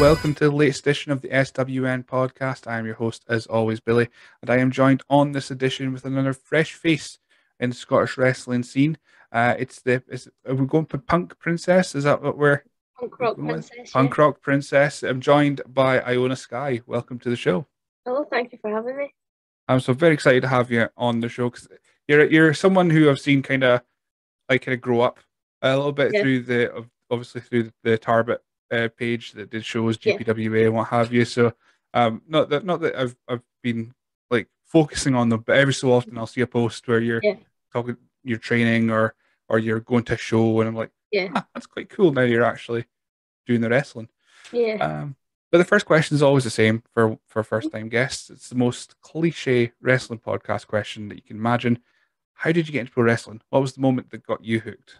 Welcome to the latest edition of the SWN podcast. I am your host, as always, Billy, and I am joined on this edition with another fresh face in the Scottish wrestling scene. We're going for Punk Princess. Is that what we're? Punk Rock Princess. Punk Rock Princess. I'm joined by Iona Sky. Welcome to the show. Hello, thank you for having me. I'm so very excited to have you on the show because you're someone who I've seen kind of grow up a little bit through the obviously through the Tarbert page that did shows, GPWA and what have you. So not that I've been like focusing on them, but every so often I'll see a post where you're talking, you're training or you're going to a show, and I'm like, that's quite cool. Now you're actually doing the wrestling. Yeah. But the first question is always the same for first-time guests. It's the most cliche wrestling podcast question that you can imagine. How did you get into pro wrestling? What was the moment that got you hooked?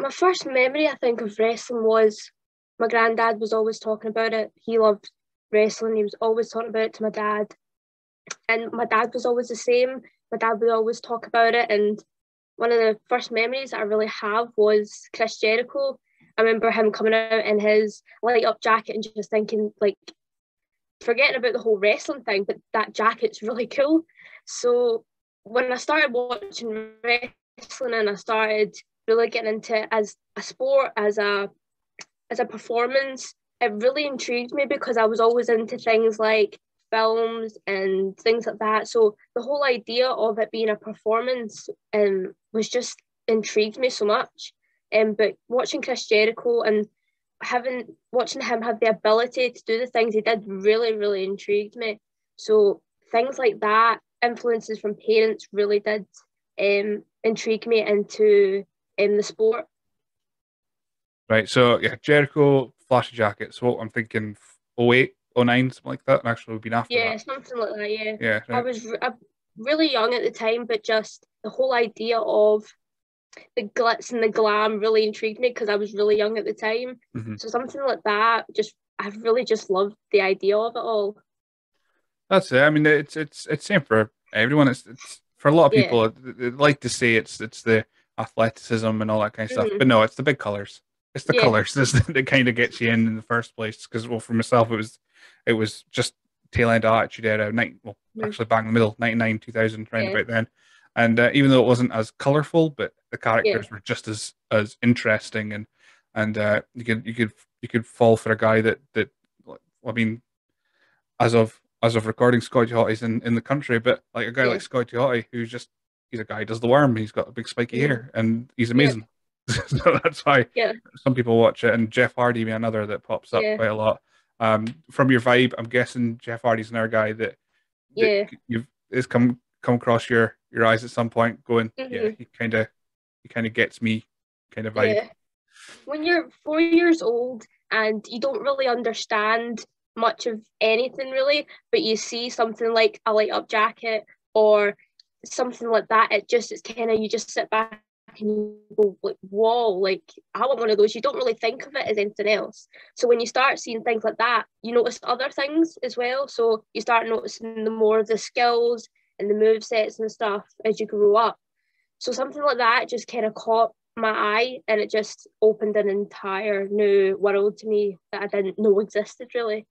My first memory, I think, of wrestling was my granddad was always talking about it. He loved wrestling. He was always talking about it to my dad. And my dad was always the same. My dad would always talk about it. And one of the first memories that I really have was Chris Jericho. I remember him coming out in his light-up jacket and just thinking, like, forgetting about the whole wrestling thing, but that jacket's really cool. So when I started watching wrestling and I started really getting into it as a sport, as a performance, it really intrigued me because I was always into things like films and things like that. So the whole idea of it being a performance was just intrigued me so much. But watching Chris Jericho and watching him have the ability to do the things he did really, really intrigued me. So things like that, influences from parents really did intrigue me into the sport. Right, so yeah, Jericho, flashy jackets, what I'm thinking 08, 09, something like that, and actually we've been after that. Yeah, something like that, yeah. Right. I was really young at the time, but just the whole idea of the glitz and the glam really intrigued me because I was really young at the time. Mm-hmm. So something like that, I really just loved the idea of it all. That's it. I mean, it's same for everyone. It's for a lot of people. They like to say it's the athleticism and all that kind of stuff. But no, it's the big colours. It's the colours that kind of gets you in the first place. Because for myself, it was just tail end of Attitude Era. Actually, back in the middle, 99, 2000, round about then. And even though it wasn't as colourful, but the characters were just as interesting, and you could fall for a guy that I mean, as of recording, Scotty Hottie's in the country, but like a guy like Scotty Hottie, who's he's a guy who does the worm. He's got a big spiky hair, and he's amazing. So that's why some people watch it. And Jeff Hardy, be another that pops up quite a lot. From your vibe, I'm guessing Jeff Hardy's another guy that it's come across your eyes at some point, going, he kind of gets me, kind of vibe. Yeah. When you're 4 years old and you don't really understand much of anything really, but you see something like a light up jacket or something like that, it's kind of, you just sit back and you go like, whoa, like I want one of those. You don't really think of it as anything else. So when you start seeing things like that, you notice other things as well. So you start noticing the more of the skills and the move sets and stuff as you grow up. So something like that just kind of caught my eye, and it just opened an entire new world to me that I didn't know existed really.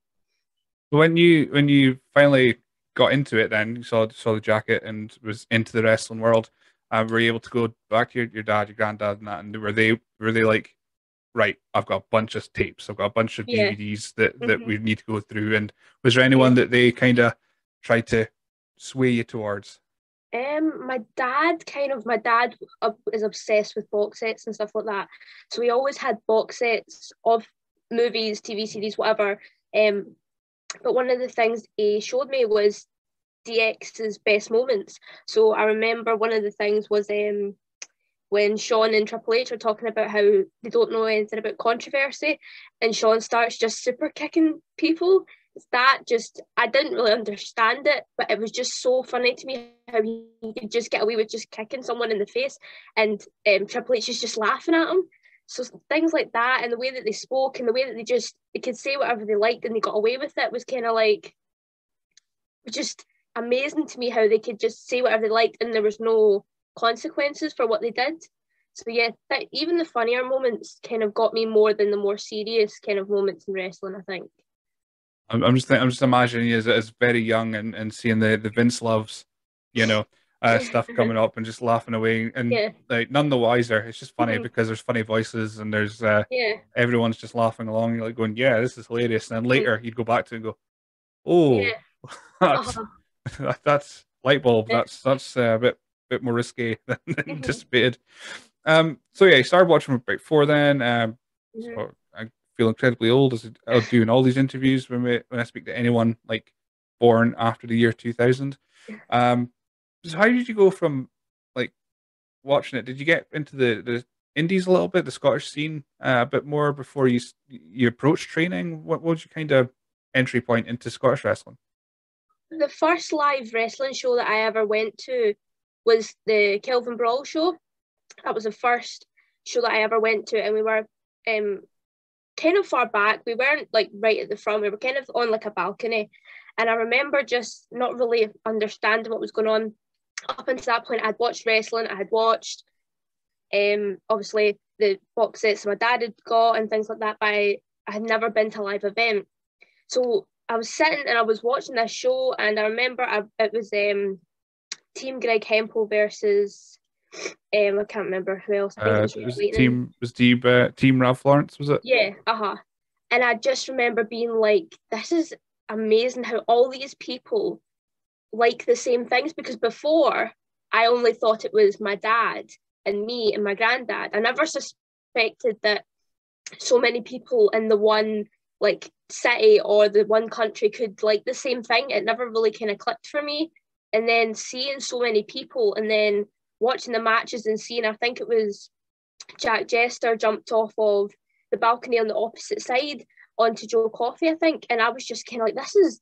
When you finally got into it, then you saw the jacket and was into the wrestling world. Were you able to go back to your dad, your granddad, and that? And were they like, right? I've got a bunch of tapes. I've got a bunch of DVDs that we need to go through. And was there anyone that they kind of tried to sway you towards? My dad is obsessed with box sets and stuff like that. So we always had box sets of movies, TV series, whatever. But one of the things he showed me was DX's best moments. So I remember one of the things was when Shawn and Triple H are talking about how they don't know anything about controversy, and Shawn starts just super kicking people. I didn't really understand it, but it was just so funny to me how he could just get away with just kicking someone in the face, and Triple H is just laughing at him. So things like that, and the way that they spoke, and the way that they could say whatever they liked, and they got away with it, was kind of like just amazing to me how they could just say whatever they liked, and there was no consequences for what they did. So yeah, even the funnier moments kind of got me more than the more serious kind of moments in wrestling, I think. I'm just imagining you as very young and seeing the Vince loves, you know, stuff coming up and just laughing away and like none the wiser. It's just funny because there's funny voices and there's everyone's just laughing along. You're like going, yeah, this is hilarious. And then later you'd go back to it and go, oh, that's light bulb. That's a bit more risky than anticipated. So yeah, I started watching about 4 then. So I feel incredibly old as I do in all these interviews when I speak to anyone like born after the year 2000. So how did you go from like watching it? Did you get into the indies a little bit, the Scottish scene a bit more before you approached training? What was your kind of entry point into Scottish wrestling? The first live wrestling show that I ever went to was the Kelvin Brawl show. That was the first show that I ever went to, and we were kind of far back. We weren't like right at the front. We were kind of on like a balcony, and I remember just not really understanding what was going on. Up until that point, I'd watched wrestling. I had watched, obviously, the box sets my dad had got and things like that, but I had never been to a live event. So I was sitting and I was watching this show, and I remember it was Team Greg Hempel versus, I can't remember who else. I think it was Team Ralph Lawrence, was it? Yeah, And I just remember being like, this is amazing how all these people like the same things, because before I only thought it was my dad and me and my granddad. I never suspected that so many people in the one like city or the one country could like the same thing. It never really kind of clicked for me, and then seeing so many people and then watching the matches and seeing, I think it was Jack Jester jumped off of the balcony on the opposite side onto Joe Coffey, I think, and I was just kind of like, this is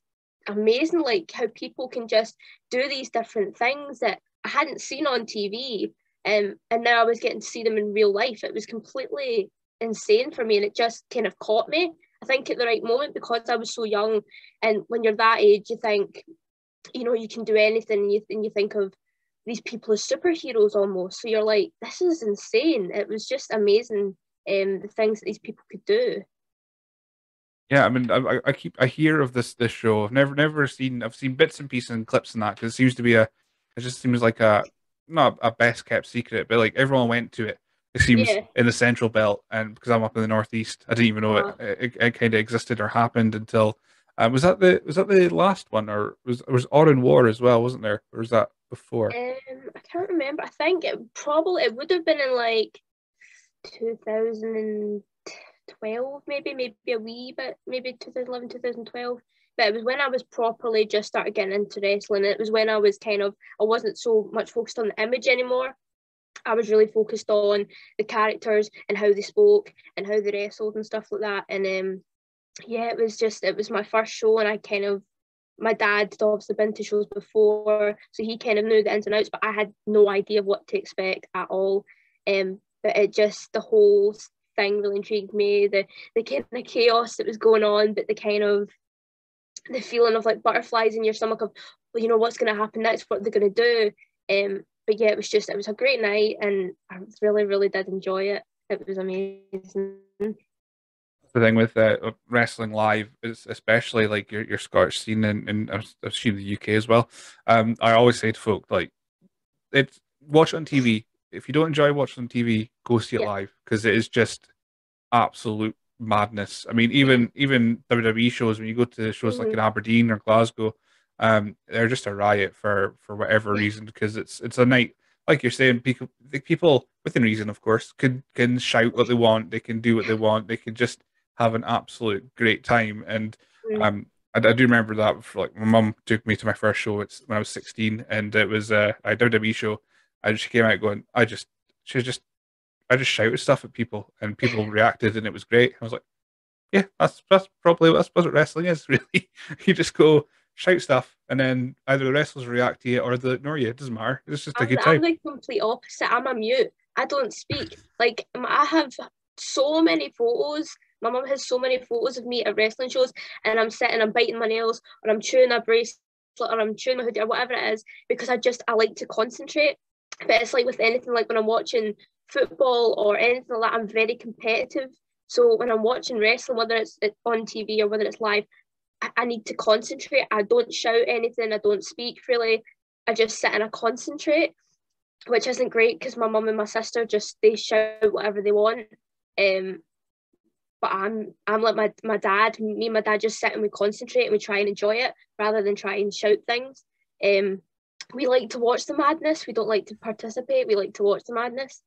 amazing, like how people can just do these different things that I hadn't seen on TV, and now I was getting to see them in real life. It was completely insane for me, and it just kind of caught me, I think, at the right moment, because I was so young. And when you're that age, you think, you know, you can do anything, and you think of these people as superheroes almost. So you're like, this is insane. It was just amazing, the things that these people could do. Yeah, I mean, I hear of this show. I've never seen. I've seen bits and pieces and clips and that, because it seems to be it just seems like not a best kept secret, but like everyone went to it. It seems in the Central Belt, and because I'm up in the Northeast, I didn't even know it kind of existed or happened until. Was that the last one, or was Orin War as well? Wasn't there, or was that before? I can't remember. I think it would have been in like 2012, maybe a wee bit, maybe 2011, 2012. But it was when I was properly just started getting into wrestling. It was when I was I wasn't so much focused on the image anymore. I was really focused on the characters and how they spoke and how they wrestled and stuff like that. And it was my first show, and my dad had obviously been to shows before, so he kind of knew the ins and outs, but I had no idea what to expect at all. But it just, the whole thing really intrigued me, the kind of chaos that was going on, but the feeling of like butterflies in your stomach of, well, you know what's going to happen next, what they're going to do. But yeah, it was a great night, and I really, really did enjoy it. It was amazing. The thing with wrestling live is, especially like your Scottish scene, and I assume the UK as well. I always say to folk, like, watch it on TV. If you don't enjoy watching on TV, go see it live, because it is just absolute madness. I mean, even WWE shows, when you go to shows like in Aberdeen or Glasgow, they're just a riot for whatever reason, because it's a night, like you're saying, people within reason, of course, can shout what they want, they can do what they want, they can just have an absolute great time. And I do remember that, for like, my mum took me to my first show when I was 16, and it was a WWE show, and she came out going, I just shouted stuff at people, and people reacted, and it was great. I was like, yeah, that's probably what wrestling is, really. You just go shout stuff, and then either the wrestlers react to you or they ignore you. It doesn't matter. It's just a good time. I'm the complete opposite. I'm a mute. I don't speak. Like, I have so many photos. My mum has so many photos of me at wrestling shows, and I'm sitting, I'm biting my nails, or I'm chewing a bracelet, or I'm chewing my hoodie, or whatever it is, because I like to concentrate. But it's like with anything, like when I'm watching football or anything like that, I'm very competitive. So when I'm watching wrestling, whether it's on TV or whether it's live, I need to concentrate. I don't shout anything. I don't speak really. I just sit and I concentrate, which isn't great because my mum and my sister just, they shout whatever they want. But I'm like my dad. Me and my dad just sit and we concentrate and we try and enjoy it rather than try and shout things. We like to watch the madness. We don't like to participate. We like to watch the madness.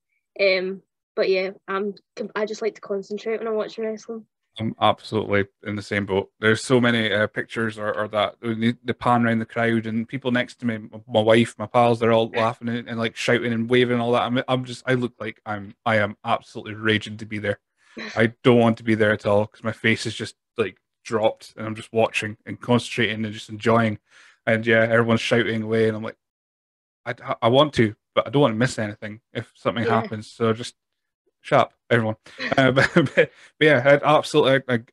But yeah, I just like to concentrate when I'm watching wrestling. I'm absolutely in the same boat. There's so many pictures or that the pan around the crowd and people next to me, my wife, my pals, they're all laughing and like shouting and waving and all that. I look like I am absolutely raging to be there. I don't want to be there at all because my face is just like dropped and I'm just watching and concentrating and just enjoying. And yeah, everyone's shouting away and I'm like, I want to, but I don't want to miss anything if something happens. So just shut up, everyone. But yeah, I absolutely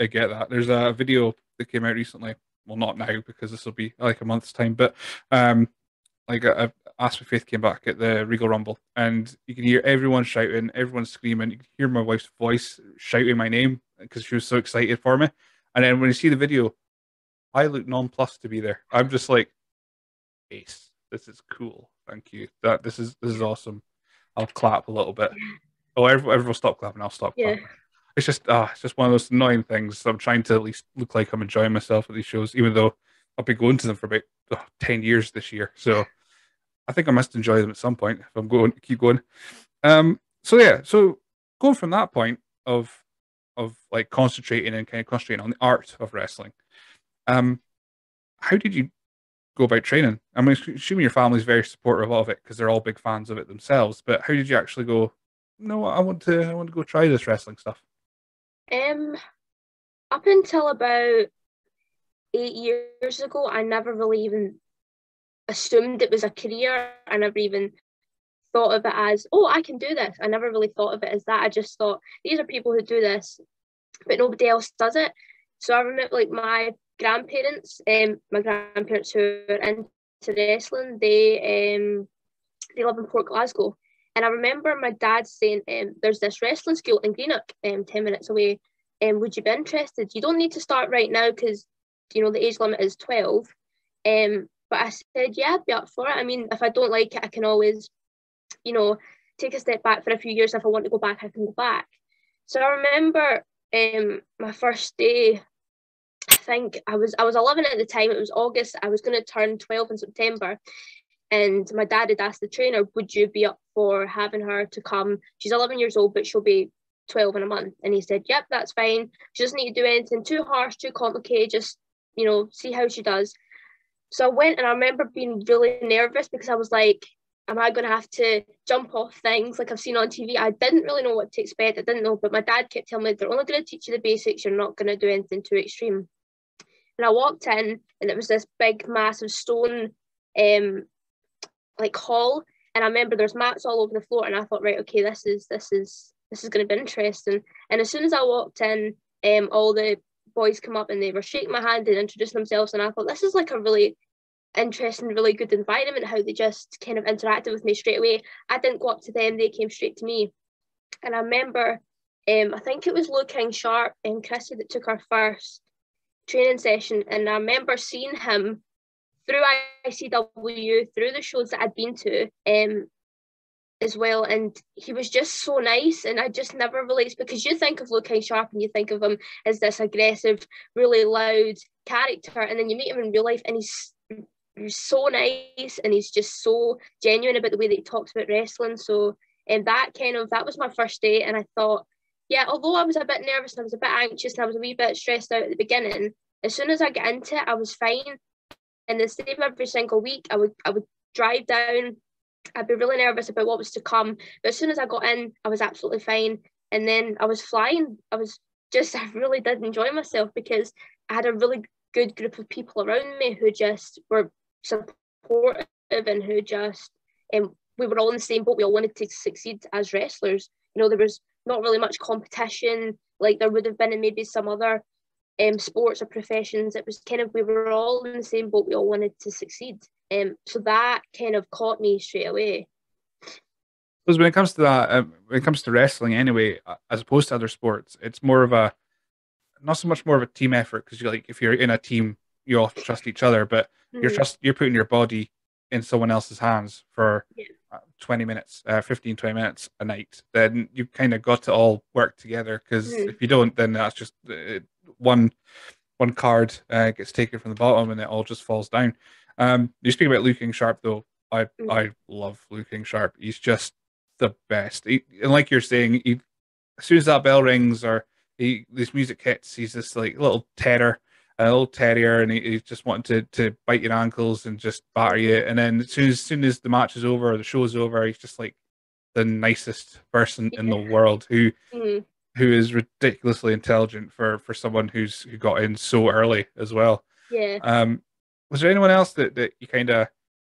get that. There's a video that came out recently. Well, not now because this will be like a month's time, but like Ask for Faith came back at the Regal Rumble and you can hear everyone shouting, everyone screaming. You can hear my wife's voice shouting my name because she was so excited for me. And then when you see the video, I look nonplussed to be there. I'm just like, ace, this is cool. Thank you. This is awesome. I'll clap a little bit. Oh, everyone stop clapping. I'll stop clapping. It's just it's just one of those annoying things. I'm trying to at least look like I'm enjoying myself at these shows, even though I've been going to them for about 10 years this year. So I think I must enjoy them at some point if I'm going to keep going. So going from that point of like concentrating and kind of concentrating on the art of wrestling, how did you go about training? I mean, assuming your family's very supportive of it because they're all big fans of it themselves, but how did you actually go, no, I want to go try this wrestling stuff? Up until about 8 years ago, I never really even assumed it was a career. I never even thought of it as, oh, I can do this. I never really thought of it as that. I just thought, these are people who do this, but nobody else does it. So I remember, like, my grandparents who are into wrestling, they live in Port Glasgow. And I remember my dad saying, there's this wrestling school in Greenock, 10 minutes away. Would you be interested? You don't need to start right now because, you know, the age limit is 12. But I said, yeah, I'd be up for it. I mean, if I don't like it, I can always, you know, take a step back for a few years. If I want to go back, I can go back. So I remember my first day, I think I was 11 at the time. It was August. I was going to turn 12 in September. And my dad had asked the trainer, would you be up for having her to come? She's 11 years old, but she'll be 12 in a month. And he said, yep, that's fine. She doesn't need to do anything too harsh, too complicated. Just, you know, see how she does. So I went, and I remember being really nervous because I was like, am I going to have to jump off things like I've seen on TV? I didn't really know what to expect. I didn't know, but my dad kept telling me, they're only going to teach you the basics. You're not going to do anything too extreme. And I walked in, and it was this big, massive stone like hall. And I remember there's mats all over the floor, and I thought, right, okay, this is going to be interesting. And as soon as I walked in, all the boys come up and they were shaking my hand and introducing themselves, and I thought, this is like a really interesting, really good environment, how they just kind of interacted with me straight away. I didn't go up to them, they came straight to me. And I remember I think it was Lou King Sharp and Chrissy that took our first training session, and I remember seeing him through ICW, through the shows that I'd been to as well, and he was just so nice. And I just never realized, because you think of Lou King Sharp and you think of him as this aggressive, really loud character, and then you meet him in real life and he's so nice, and he's just so genuine about the way that he talks about wrestling. So that was my first day, and I thought, yeah, although I was a bit nervous and I was a bit anxious and I was a wee bit stressed out at the beginning, as soon as I got into it, I was fine. And the same every single week, I would drive down, I'd be really nervous about what was to come, but as soon as I got in, I was absolutely fine. And then I was flying. I really did enjoy myself because I had a really good group of people around me who just were supportive and who just, we were all in the same boat. We all wanted to succeed as wrestlers. You know, there was not really much competition like there would have been in maybe some other sports or professions. It was kind of, we were all in the same boat. We all wanted to succeed. So that kind of caught me straight away. Because when it comes to that, when it comes to wrestling anyway, as opposed to other sports, it's more of a, not so much more of a team effort, because you're like, if you're in a team, you all trust each other, but you're putting your body in someone else's hands for 20 minutes, 15, 20 minutes a night. Then you've kind of got to all work together, because if you don't, then that's just one card gets taken from the bottom and it all just falls down. You speak about Lou King Sharp, though. I love Lou King Sharp. He's just the best. He, and like you're saying, he, as soon as that bell rings or this music hits, he's this like little terrier, and he's just wanting to bite your ankles and just batter you. And then as soon as the match is over or the show's over, he's just like the nicest person in the world, who is ridiculously intelligent for someone who got in so early as well. Yeah. Was there anyone else that you kind of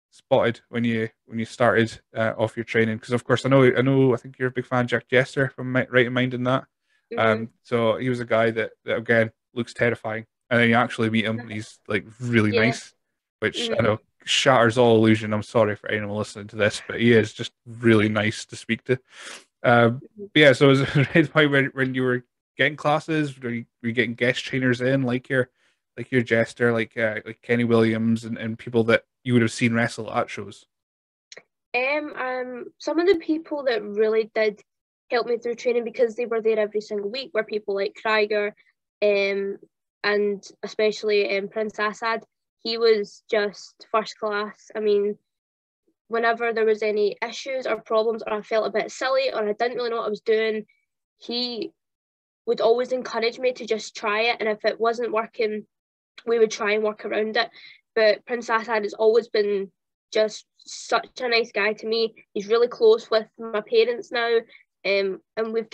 spotted when you started off your training? Because of course I think you're a big fan of Jack Jester, if I'm right in mind in that. So he was a guy that again looks terrifying, and then you actually meet him and he's like really nice, which I know shatters all illusion. I'm sorry for anyone listening to this, but he is just really nice to speak to. Yeah, so was it when you were getting classes, were you getting guest trainers in like your Jester, like Kenny Williams and people that you would have seen wrestle at shows? Some of the people that really did help me through training, because they were there every single week, were people like Krieger, and especially Prince Asad. He was just first class. I mean, whenever there was any issues or problems, or I felt a bit silly, or I didn't really know what I was doing, he would always encourage me to just try it. And if it wasn't working, we would try and work around it. But Prince Asad has always been just such a nice guy to me. He's really close with my parents now. And we've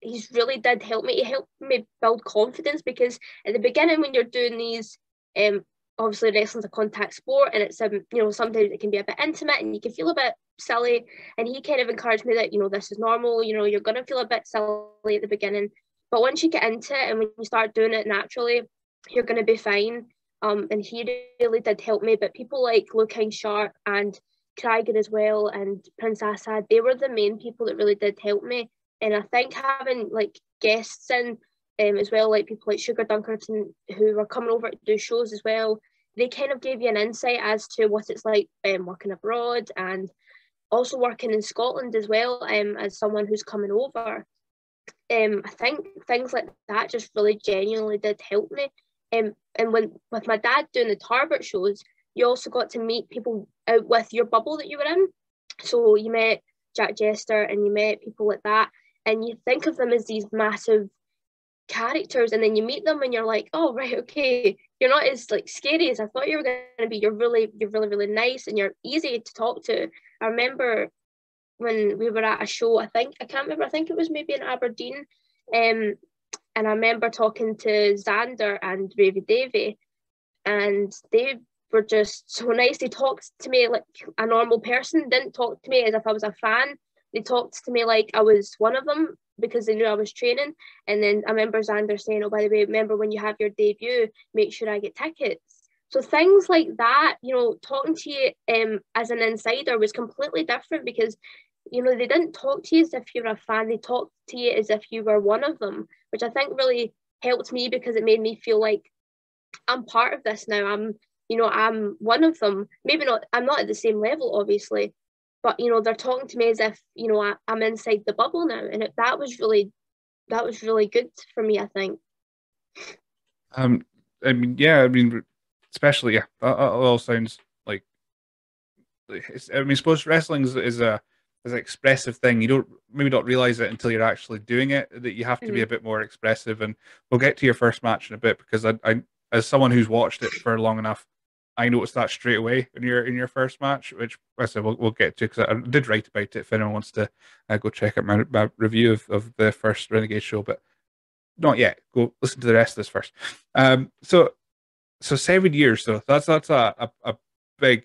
he's really did help me. He helped me build confidence, because at the beginning when you're doing these, obviously wrestling's a contact sport, and it's, sometimes it can be a bit intimate and you can feel a bit silly. And he kind of encouraged me that, this is normal, you're going to feel a bit silly at the beginning. But once you get into it and when you start doing it naturally, you're going to be fine. And he really did help me. But people like Lou King Sharp and Krieger as well, and Prince Asad, they were the main people that really did help me. And I think having guests in as well, like people like Sugar Dunkerton, who were coming over to do shows as well, they kind of gave you an insight as to what it's like working abroad, and also working in Scotland as well, as someone who's coming over. I think things like that just really genuinely did help me. And with my dad doing the Tarbert shows, you also got to meet people out with your bubble that you were in. So you met Jack Jester and you met people like that, and you think of them as these massive characters, and then you meet them and you're like, oh right, okay, you're not as scary as I thought you were going to be. You're really nice, and you're easy to talk to. I remember when we were at a show, I think it was maybe in Aberdeen, and I remember talking to Xander and Ravy Davy, and they were just so nice. They talked to me like a normal person, didn't talk to me as if I was a fan. They talked to me like I was one of them, because they knew I was training. And then I remember Xander saying, oh, by the way, remember when you have your debut, make sure I get tickets. So things like that, talking to you as an insider was completely different, because they didn't talk to you as if you were a fan. They talked to you as if you were one of them, which I think really helped me, because it made me feel like I'm part of this now. I'm one of them. Maybe not, I'm not at the same level, obviously, but, they're talking to me as if, I'm inside the bubble now. And that was really good for me, I think. Especially, that all sounds like, sports wrestling is an expressive thing. You maybe don't realize it until you're actually doing it, that you have to be a bit more expressive. And we'll get to your first match in a bit, because I as someone who's watched it for long enough, I noticed that straight away in your first match, which I said we'll get to, because I did write about it if anyone wants to go check out my review of the first Renegade show, but not yet. Go listen to the rest of this first. So 7 years, so that's a big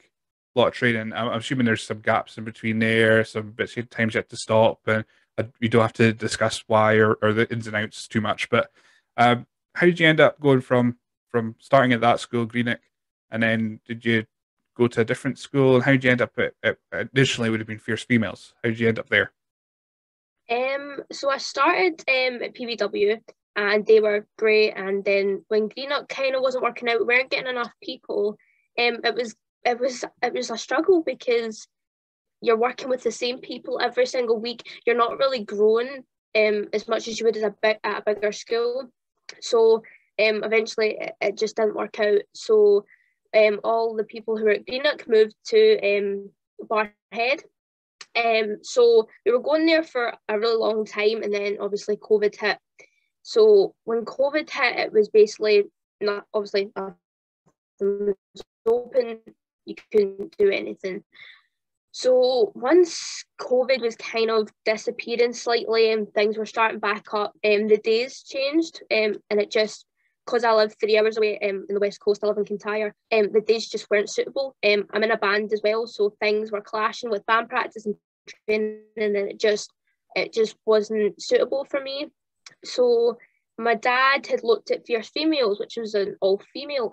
lot of training. I'm assuming there's some gaps in between there, some bits of times you have to stop, and you don't have to discuss why or the ins and outs too much. But how did you end up going from starting at that school, Greenock, and then did you go to a different school? And how did you end up at additionally would have been Fierce Females? How did you end up there? So I started at PBW and they were great. And then when Greenock kind of wasn't working out, we weren't getting enough people. It was a struggle because you're working with the same people every single week. You're not really growing as much as you would at a bigger school. So eventually it just didn't work out. So all the people who were at Greenock moved to Barhead. So we were going there for a really long time, and then obviously COVID hit. So when COVID hit, it was basically not obviously nothing was open. You couldn't do anything. So once COVID was kind of disappearing slightly and things were starting back up, the days changed, and it just, because I live 3 hours away in the West Coast, I live in Kintyre, the days just weren't suitable. I'm in a band as well, so things were clashing with band practice and training, and then it just wasn't suitable for me. So my dad had looked at Fierce Females, which was an all-female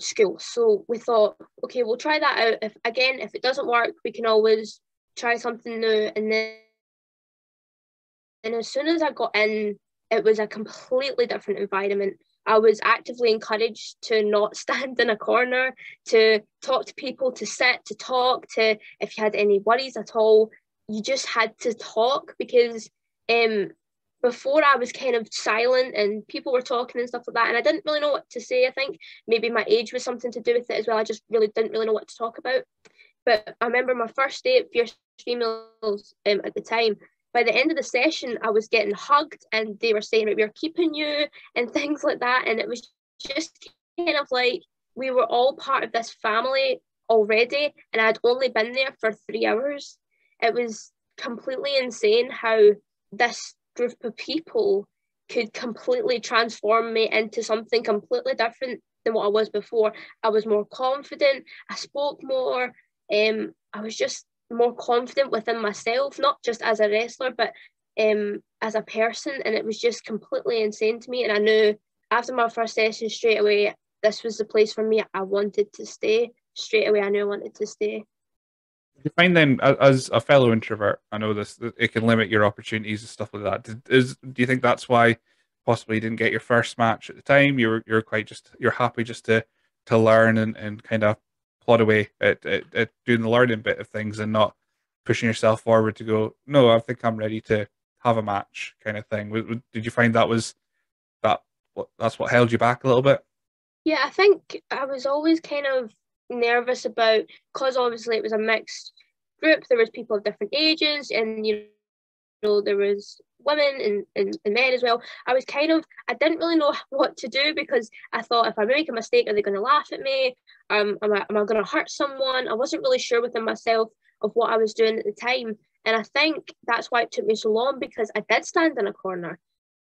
school. So we thought, okay, we'll try that out. If it doesn't work, we can always try something new. And as soon as I got in, it was a completely different environment. I was actively encouraged to not stand in a corner, to talk to people, to sit, to talk, to if you had any worries at all, you just had to talk, because before I was kind of silent and people were talking and stuff like that, and I didn't really know what to say. I think maybe my age was something to do with it as well. I just really didn't really know what to talk about. But I remember my first day at Fierce Females at the time, by the end of the session, I was getting hugged and they were saying, right, we're keeping you and things like that. And it was just kind of like, we were all part of this family already. And I'd only been there for 3 hours. It was completely insane how this group of people could completely transform me into something completely different than what I was before. I was more confident. I spoke more. I was just more confident within myself, not just as a wrestler, but as a person. And it was just completely insane to me. And I knew after my first session straight away, this was the place for me. I wanted to stay. Straight away, I knew I wanted to stay. You find then, as a fellow introvert, I know this, it can limit your opportunities and stuff like that. Do you think that's why possibly you didn't get your first match at the time? You're quite just, you're happy just to learn and kind of plod away at doing the learning bit of things and not pushing yourself forward to go, no, I think I'm ready to have a match kind of thing. Did you find that was that's what held you back a little bit? Yeah, I think I was always kind of nervous about, because obviously it was a mixed group, there was people of different ages, and you know, there was women and men as well. I didn't really know what to do, because I thought, if I make a mistake, are they going to laugh at me? Am I going to hurt someone? I wasn't really sure within myself of what I was doing at the time, and I think that's why it took me so long, because I did stand in a corner,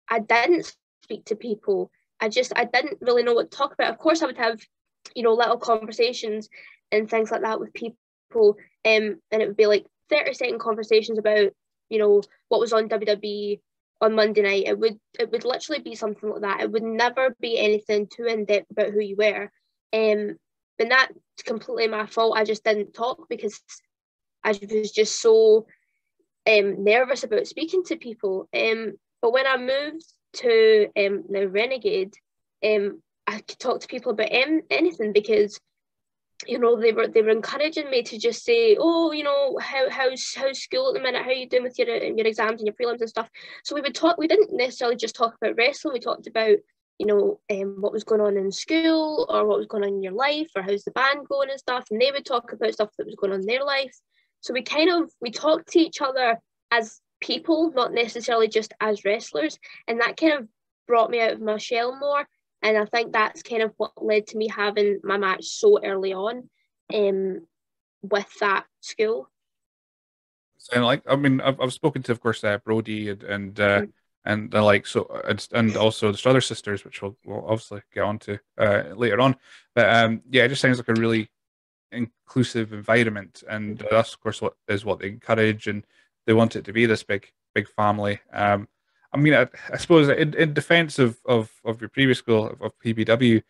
I didn't speak to people, I didn't really know what to talk about. Of course I would have, you know, little conversations and things like that with people, and it would be like 30-second conversations about, you know, what was on WWE on Monday night. It would literally be something like that. It would never be anything too in-depth about who you were. And that's completely my fault. I just didn't talk, because I was just so nervous about speaking to people. But when I moved to the Renegade, I could talk to people about anything, because, you know, they were encouraging me to just say, oh, you know, how's school at the minute? How are you doing with your exams and your prelims and stuff? So we would talk. We didn't necessarily just talk about wrestling. We talked about, you know, what was going on in school, or what was going on in your life, or how's the band going and stuff. And they would talk about stuff that was going on in their life. So we talked to each other as people, not necessarily just as wrestlers. And that kind of brought me out of my shell more. And I think that's kind of what led to me having my match so early on with that school. So, like, I mean, I've spoken to, of course, Brody and the like, so, and also the Struthers sisters, which we'll obviously get onto later on. But yeah, it just sounds like a really inclusive environment, and that's, of course, what they encourage, and they want it to be this big family. I mean, I suppose in defense of your previous school, of PBW,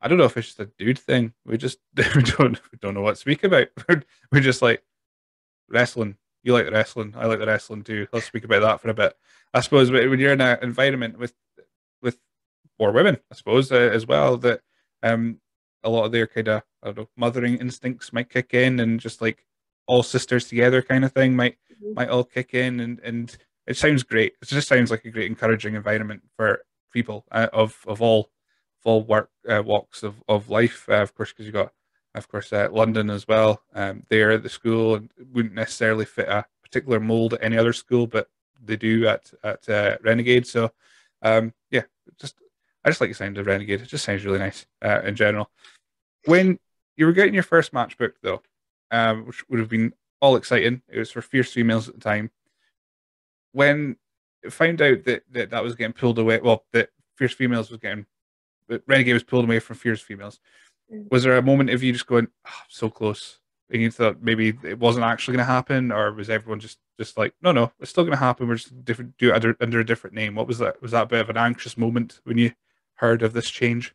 I don't know if it's just a dude thing. We don't know what to speak about. We're just like, wrestling. You like the wrestling. I like the wrestling too. Let's speak about that for a bit. I suppose when you're in an environment with more women, I suppose, as well, that a lot of their kind of, I don't know, mothering instincts might kick in, and just like all sisters together kind of thing might all kick in. And it sounds great. It just sounds like a great encouraging environment for people of all walks of life, of course, because you've got, of course, London as well. There at the school, and wouldn't necessarily fit a particular mold at any other school, but they do at Renegade. So, yeah, I just like the sound of Renegade. It just sounds really nice in general. When you were getting your first match booked, though, which would have been all exciting, it was for Fierce Females at the time. When I found out that was getting pulled away, well, that Fierce Females was getting, Renegade was pulled away from Fierce Females, was there a moment of you just going, oh, so close, and you thought maybe it wasn't actually going to happen? Or was everyone just like, no, it's still going to happen, we're just do it under a different name? What was that? Was that a bit of an anxious moment when you heard of this change?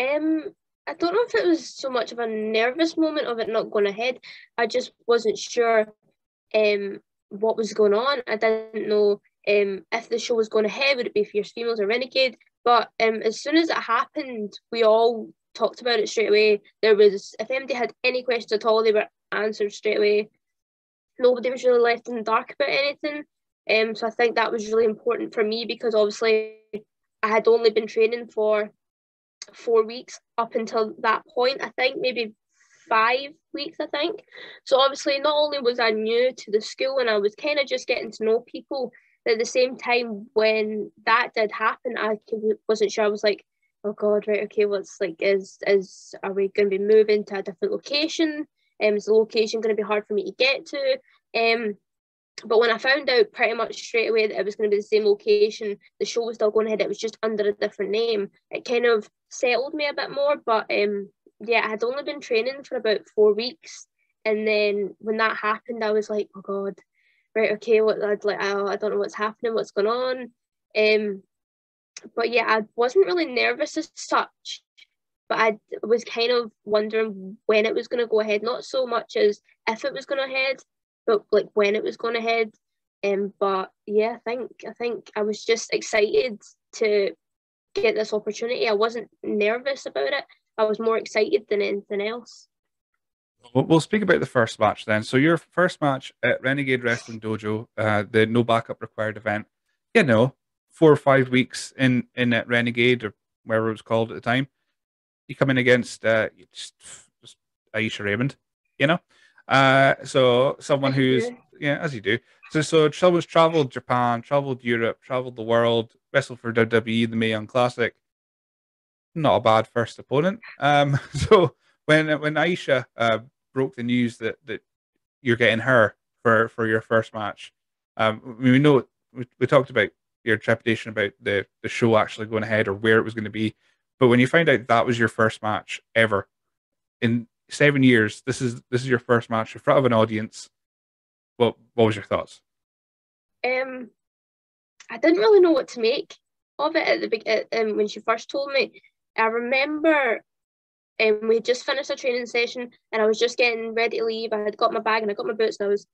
I don't know if it was so much of a nervous moment of it not going ahead. I just wasn't sure what was going on. I didn't know if the show was going ahead, would it be Fierce Females or Renegade? But as soon as it happened, we all talked about it straight away. There was, if MD had any questions at all, they were answered straight away. Nobody was really left in the dark about anything. So I think that was really important for me, because obviously I had only been training for 4 weeks up until that point, I think, maybe 5 weeks, I think. So obviously not only was I new to the school and I was kind of just getting to know people, at the same time, when that did happen, I wasn't sure. I was like, oh God, right, okay, what's like, are we going to be moving to a different location? Is the location going to be hard for me to get to? But when I found out pretty much straight away that it was going to be the same location, the show was still going ahead, it was just under a different name, it kind of settled me a bit more. But yeah, I had only been training for about 4 weeks. And then when that happened, I was like, oh God, right, okay, I don't know what's happening, what's going on. But yeah, I wasn't really nervous as such, but I was kind of wondering when it was going to go ahead, not so much as if it was going ahead, but like when it was going ahead. But yeah, I think I was just excited to get this opportunity. I wasn't nervous about it. I was more excited than anything else. We'll speak about the first match then. So your first match at Renegade Wrestling Dojo, the no backup required event, 4 or 5 weeks in at Renegade, or wherever it was called at the time, you come in against just Aisha Raymond, so someone who's, as you do, so someone's traveled Japan, traveled Europe, traveled the world, wrestled for WWE, the Mae Young Classic. Not a bad first opponent. So when Aisha broke the news that you're getting her for your first match, we know we talked about your trepidation about the show actually going ahead or where it was going to be, but when you find out that was your first match ever in 7 years, this is your first match in front of an audience, what was your thoughts? I didn't really know what to make of it at the beginning. When she first told me, I remember. And we had just finished a training session and I was just getting ready to leave. I had got my bag and I got my boots and I was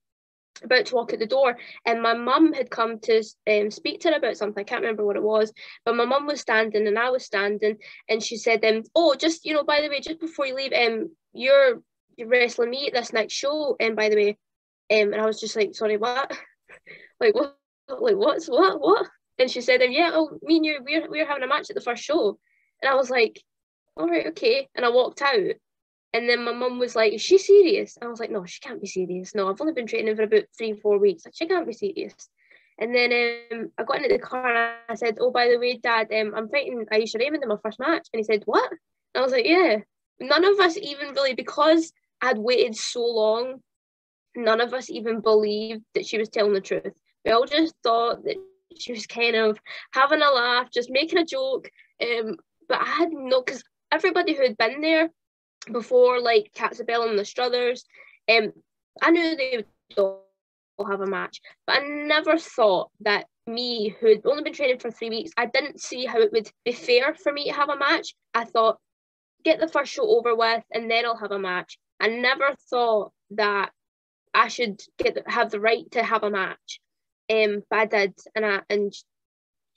about to walk out the door. And my mum had come to speak to her about something. I can't remember what it was, but my mum was standing and I was standing. And she said, oh, just, by the way, just before you leave, you're wrestling me at this next show. And by the way, and I was just like, sorry, what? Like, what? Like, what's what? And she said, yeah, oh, me and you, we're having a match at the first show. And I was like, all right, okay. And I walked out, and then my mum was like, is she serious? I was like, no, she can't be serious. No, I've only been training for about 3 or 4 weeks. Like, she can't be serious. And then I got into the car and I said, oh, by the way, Dad, I'm fighting Aisha Raymond in my first match. And he said, what? And I was like, yeah. None of us even really, because I'd waited so long, none of us even believed that she was telling the truth. We all just thought that she was kind of having a laugh, just making a joke. But I had no, because everybody who had been there before, like Kat Zabella and the Struthers, I knew they would all have a match, but I never thought that me, who had only been training for 3 weeks, I didn't see how it would be fair for me to have a match. I thought get the first show over with, and then I'll have a match. I never thought that I should have the right to have a match, but I did, and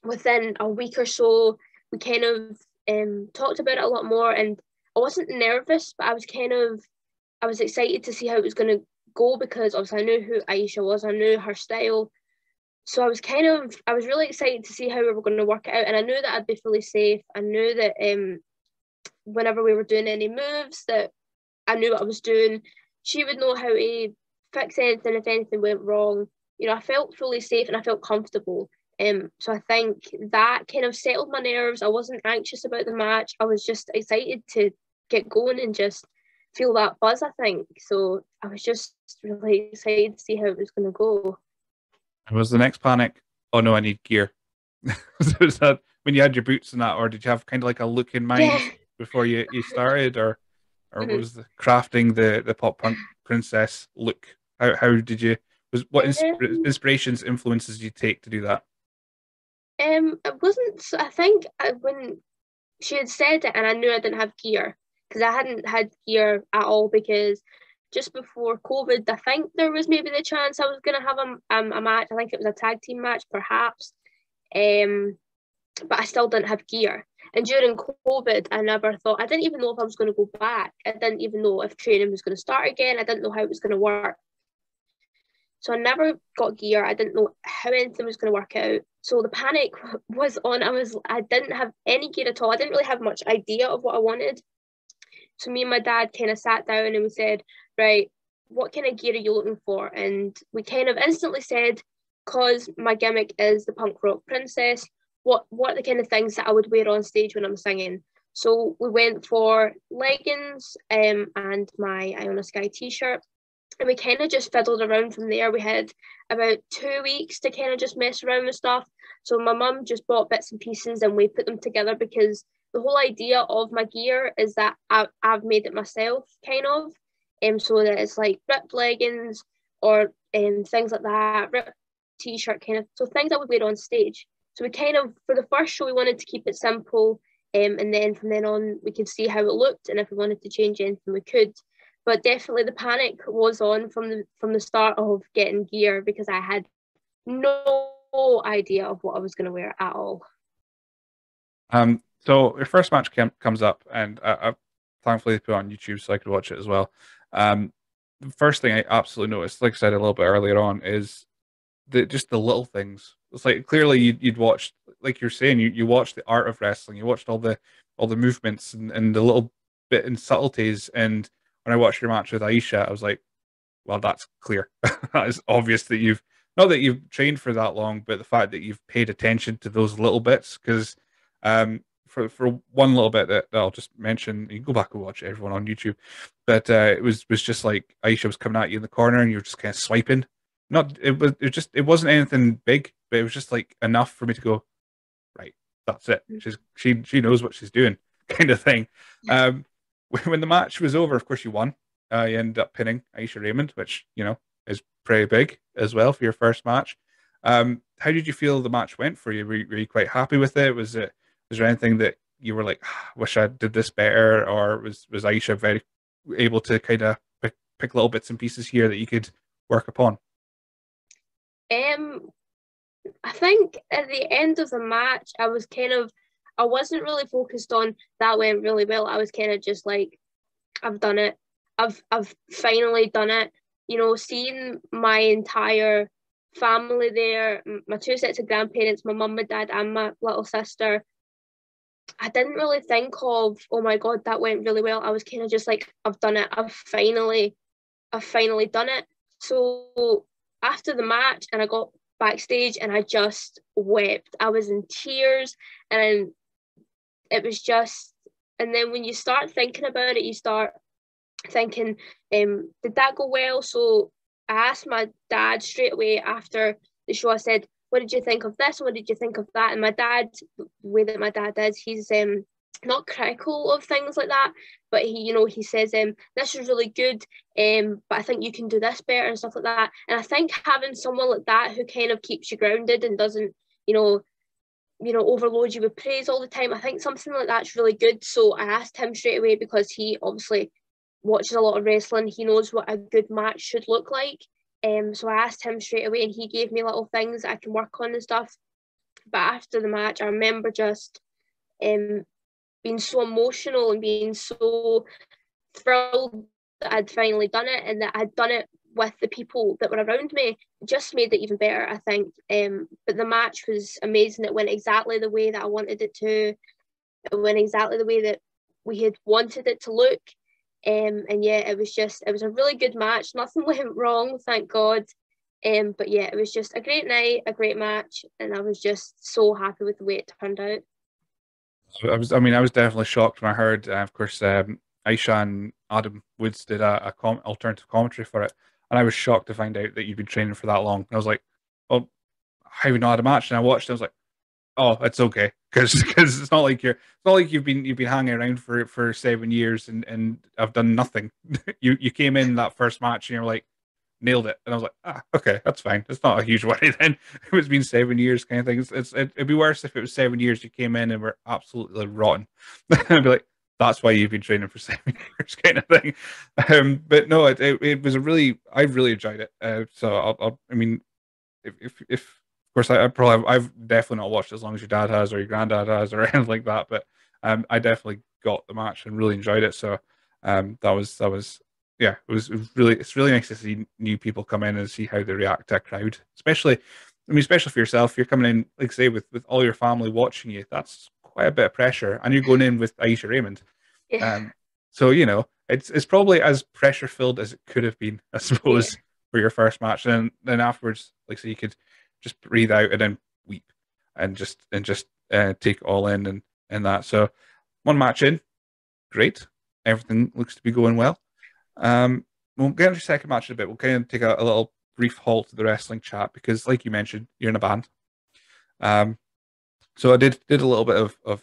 within a week or so, we kind of talked about it a lot more, and I wasn't nervous, but I was excited to see how it was going to go, because obviously I knew who Aisha was, I knew her style, so I was really excited to see how we were going to work it out, and I knew that I'd be fully safe. I knew that whenever we were doing any moves, that I knew what I was doing. She would know how to fix anything if anything went wrong. You know, I felt fully safe and I felt comfortable. So I think that kind of settled my nerves. I wasn't anxious about the match. I was just excited to get going and just feel that buzz, I think. So I was just really excited to see how it was going to go. And was the next panic, oh no, I need gear? Was that when you had your boots and that, or did you have kind of like a look in mind before you started, or what was the crafting the pop punk princess look? How did you, what inspirations, influences did you take to do that? It wasn't, I think when she had said it, and I knew I didn't have gear, because I hadn't had gear at all, because just before COVID, I think there was maybe the chance I was going to have a match. I think it was a tag team match, perhaps. But I still didn't have gear. And during COVID, I didn't even know if I was going to go back. I didn't even know if training was going to start again. I didn't know how it was going to work. So I never got gear. I didn't know how anything was going to work out. So the panic was on. I didn't have any gear at all. I didn't really have much idea of what I wanted. So me and my dad kind of sat down and we said, right, what kind of gear are you looking for? And we kind of instantly said, because my gimmick is the punk rock princess, what are the kind of things that I would wear on stage when I'm singing? So we went for leggings and my Iona Sky t-shirt. And we kind of just fiddled around from there. We had about 2 weeks to kind of just mess around with stuff. So my mum just bought bits and pieces and we put them together, because the whole idea of my gear is that I've made it myself, kind of. So that it's like ripped leggings or things like that, ripped t-shirt kind of. So things I would wear on stage. So we kind of, for the first show, we wanted to keep it simple. And then from then on, we could see how it looked. And if we wanted to change anything, we could. But definitely the panic was on from the start of getting gear, because I had no idea of what I was going to wear at all. So your first match comes up, and I thankfully put it on YouTube so I could watch it as well. The first thing I absolutely noticed, like I said a little bit earlier on, is just the little things. It's like clearly you'd watched, like you're saying, you watched the art of wrestling, you watched all the movements and the little bit and subtleties. And when I watched your match with Aisha, I was like, well, that's clear. It's obvious that not that you've trained for that long, but the fact that you've paid attention to those little bits. Because for one little bit that I'll just mention, you can go back and watch everyone on YouTube, but it was just like Aisha was coming at you in the corner and you were just kind of swiping. It wasn't anything big, but it was just like enough for me to go, right, that's it. She knows what she's doing, kind of thing. When the match was over, of course, you won. You ended up pinning Aisha Raymond, which, you know, is pretty big as well for your first match. How did you feel the match went for you? Were you quite happy with it? Was there anything that you were like, wish I did this better? Or was Aisha very able to kind of pick little bits and pieces here that you could work upon? I think at the end of the match, I wasn't really focused on that went really well. I was kind of just like, I've done it. I've finally done it. You know, seeing my entire family there, my two sets of grandparents, my mum, my dad, and my little sister, I didn't really think of, oh my God, that went really well. I was kind of just like, I've done it. I've finally done it. So after the match, and I got backstage and I just wept. I was in tears, and it was just, and then when you start thinking about it, you start thinking, did that go well? So I asked my dad straight away after the show, I said, what did you think of this? What did you think of that? And my dad, the way that my dad is, he's not critical of things like that, but he says, this is really good, but I think you can do this better and stuff like that. And I think having someone like that who kind of keeps you grounded and doesn't, you know, overload you with praise all the time. I think something like that's really good. So I asked him straight away because he obviously watches a lot of wrestling. He knows what a good match should look like. So I asked him straight away and he gave me little things I can work on and stuff. But after the match, I remember just being so emotional and being so thrilled that I'd finally done it and that I'd done it with the people that were around me. It just made it even better, I think. But the match was amazing. It went exactly the way that I wanted it to. It went exactly the way that we had wanted it to look. And yeah, it was a really good match. Nothing went wrong, thank God. But yeah, it was just a great night, a great match, and I was just so happy with the way it turned out. I was definitely shocked when I heard, of course, Aisha and Adam Woods did an alternative commentary for it, and I was shocked to find out that you'd been training for that long. And I was like, "Well, how have you not had a match?" And I watched, and I was like, "Oh, it's okay," because it's not like you've been hanging around for 7 years and I've done nothing. you came in that first match and you're like, nailed it, and I was like, ah, okay, that's fine. It's not a huge worry then. It's been 7 years, kind of thing. It'd be worse if it was 7 years you came in and were absolutely rotten. I'd be like, that's why you've been training for 7 years, kind of thing. But no, it was a really, I really enjoyed it. So I mean, if of course I've definitely not watched it as long as your dad has or your granddad has or anything like that. But I definitely got the match and really enjoyed it. So that was. Yeah, it's really nice to see new people come in and see how they react to a crowd. Especially for yourself, you're coming in, like I say, with all your family watching you. That's quite a bit of pressure, and you're going in with Aisha Raymond. Yeah. So you know, it's probably as pressure filled as it could have been, I suppose, yeah, for your first match. And then afterwards, like I say, you could just breathe out and then weep and just take it all in and that. So one match in, great. Everything looks to be going well. We'll get into your second match in a bit. We'll kind of take a little brief halt to the wrestling chat because, like you mentioned, you're in a band. So I did a little bit of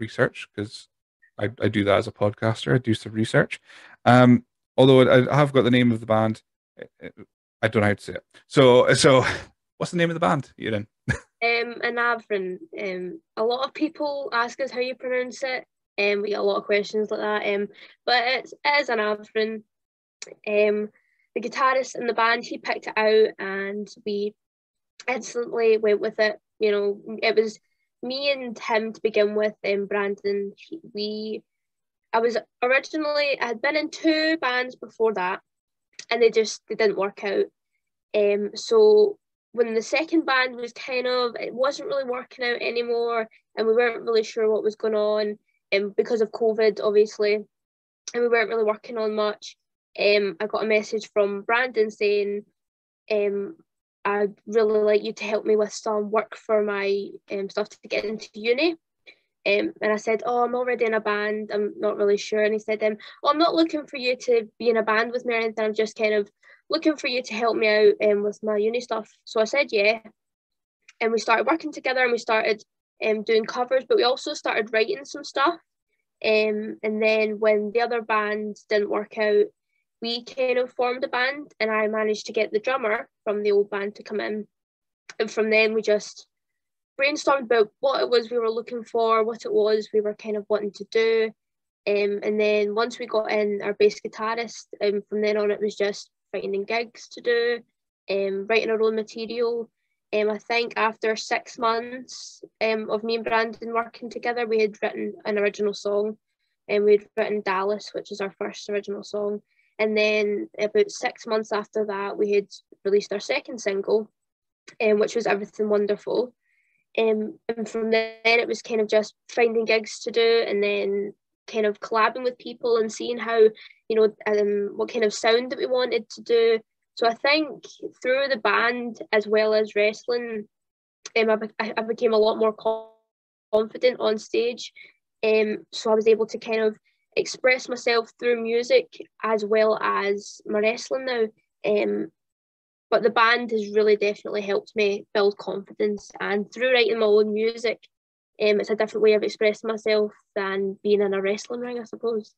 research because I do that as a podcaster. I do some research. Although I have got the name of the band. I don't know how to say it. So what's the name of the band you're in? Anavrin. A lot of people ask us how you pronounce it. We get a lot of questions like that, but it is Anavrin. The guitarist in the band, he picked it out and we instantly went with it. You know, it was me and him to begin with, and Brandon. I had been in two bands before that and they didn't work out. So when the second band was it wasn't really working out anymore and we weren't really sure what was going on. Because of COVID, obviously, and we weren't really working on much, I got a message from Brandon saying, I'd really like you to help me with some work for my stuff to get into uni. And I said, oh, I'm already in a band, I'm not really sure. And he said, oh, I'm not looking for you to be in a band with me or anything, I'm just kind of looking for you to help me out with my uni stuff. So I said, yeah. And we started working together and we started doing covers, but we also started writing some stuff. And then when the other band didn't work out, we kind of formed a band and I managed to get the drummer from the old band to come in. And from then we just brainstormed about what it was we were looking for, what it was we were kind of wanting to do. And then once we got in our bass guitarist, from then on it was just finding gigs to do, writing our own material. I think after 6 months of me and Brandon working together, we had written an original song and we'd written Dallas, which is our first original song. And then about 6 months after that, we had released our second single, which was Everything Wonderful. And from then, it was kind of just finding gigs to do and then kind of collabing with people and seeing how, you know, what kind of sound that we wanted to do. So I think through the band as well as wrestling, I became a lot more confident on stage. So I was able to kind of express myself through music as well as my wrestling now. But the band has really definitely helped me build confidence. And through writing my own music, it's a different way of expressing myself than being in a wrestling ring, I suppose.